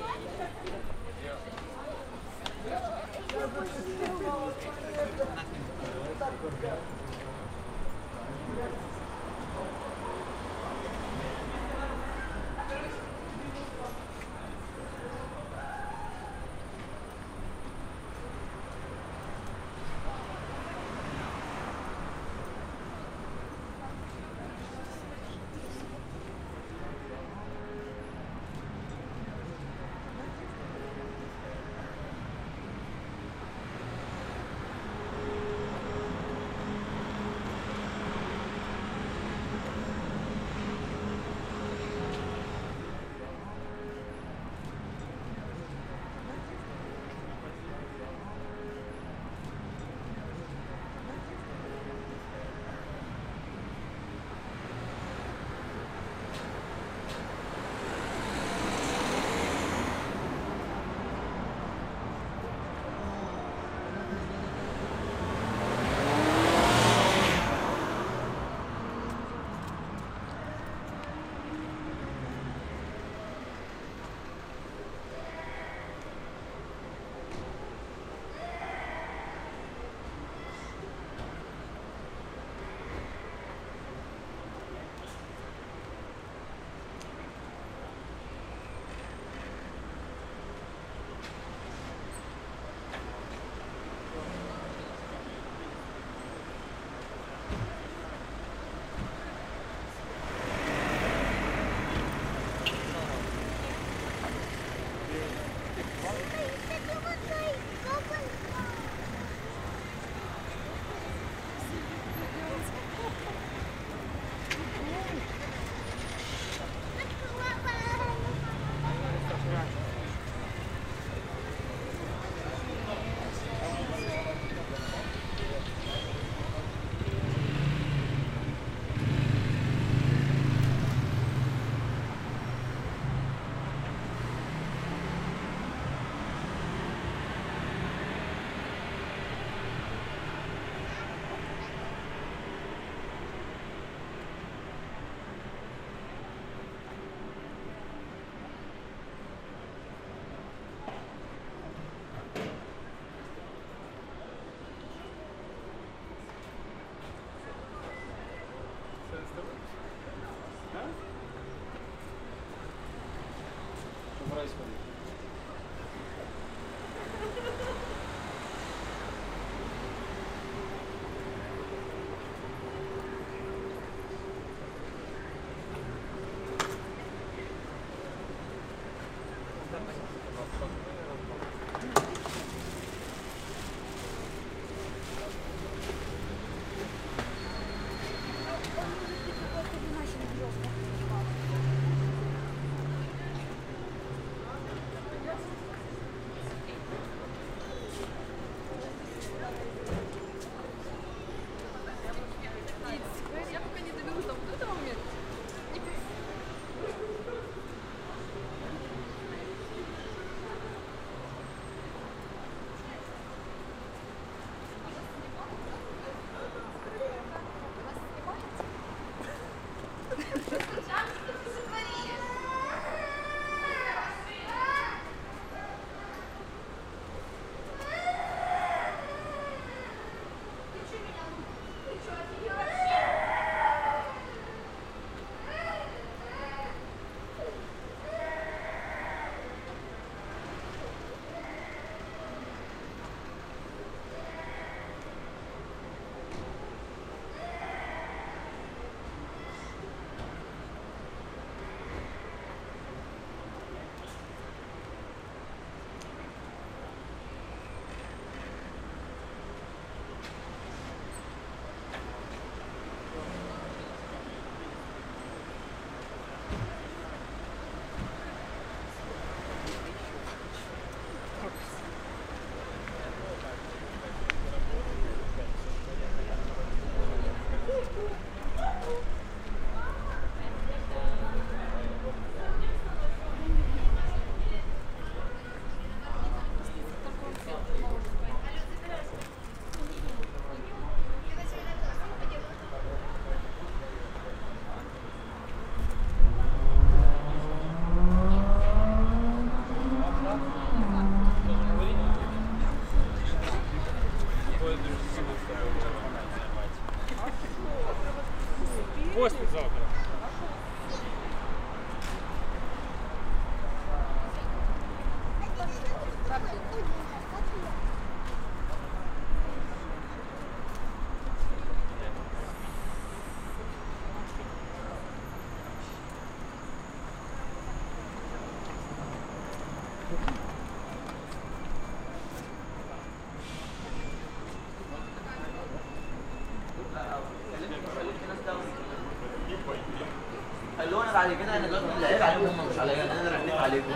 العيب عليكم هم مش عليا، انا رنيت عليكم.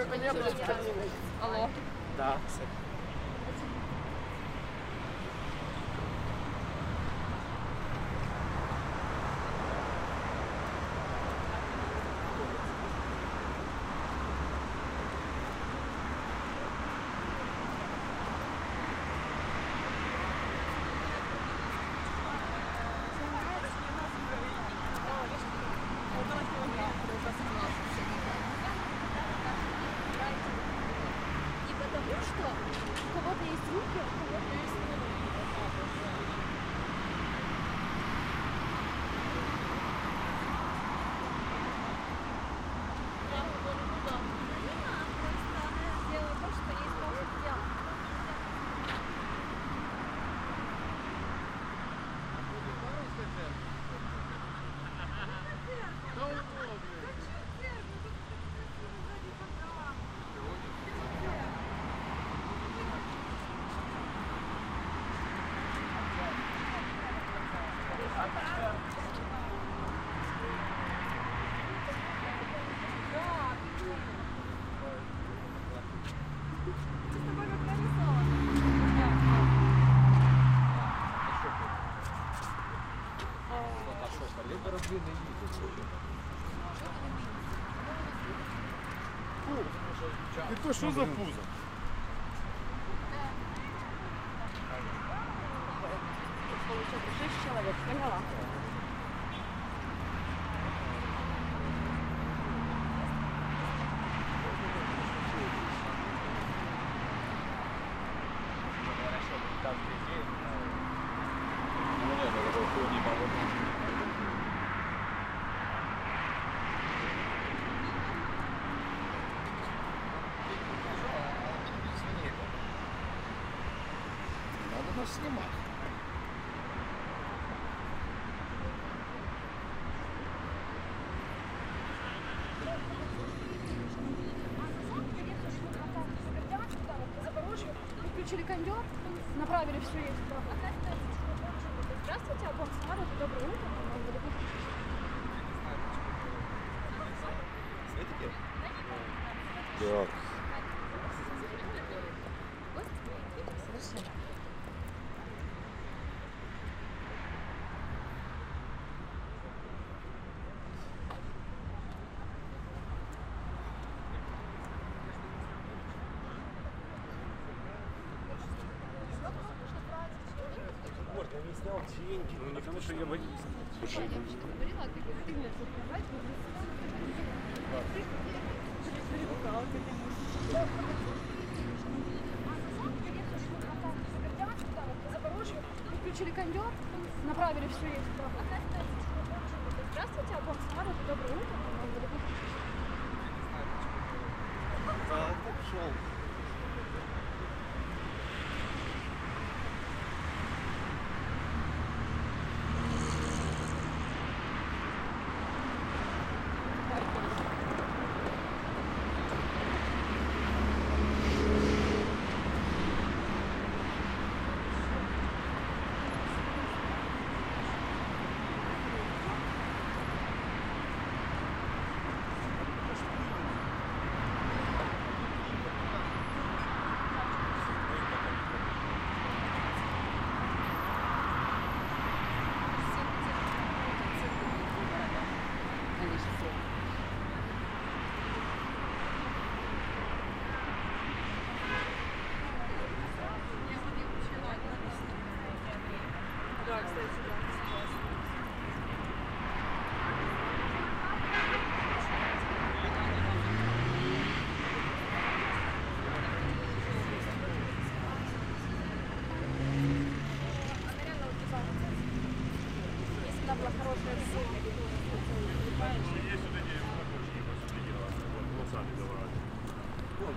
Только не было спортивных. Алло. Да, кстати. Это что за пузо? Снимать. Включили кондер, направили всю ехать. Здравствуйте, Абон Самаров, доброе утро. Так. Включили кондер, направили всю ехать. Здравствуйте, Абон Самаров, доброе утро. Да, пошел. Есть вот эти, вот, вот сами давай. Вот,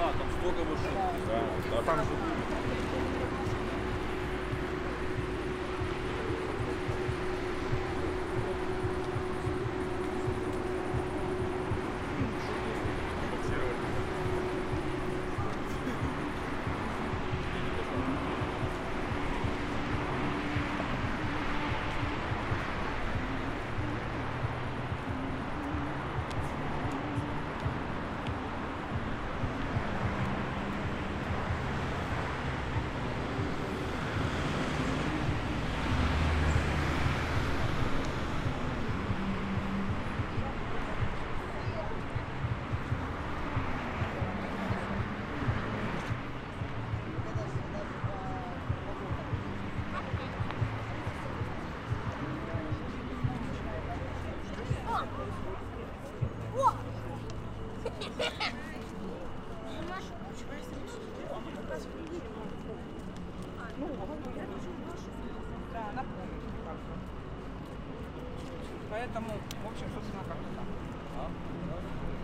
Да, там столько машин. Да, а там же... Поэтому, в общем, собственно, как-то так.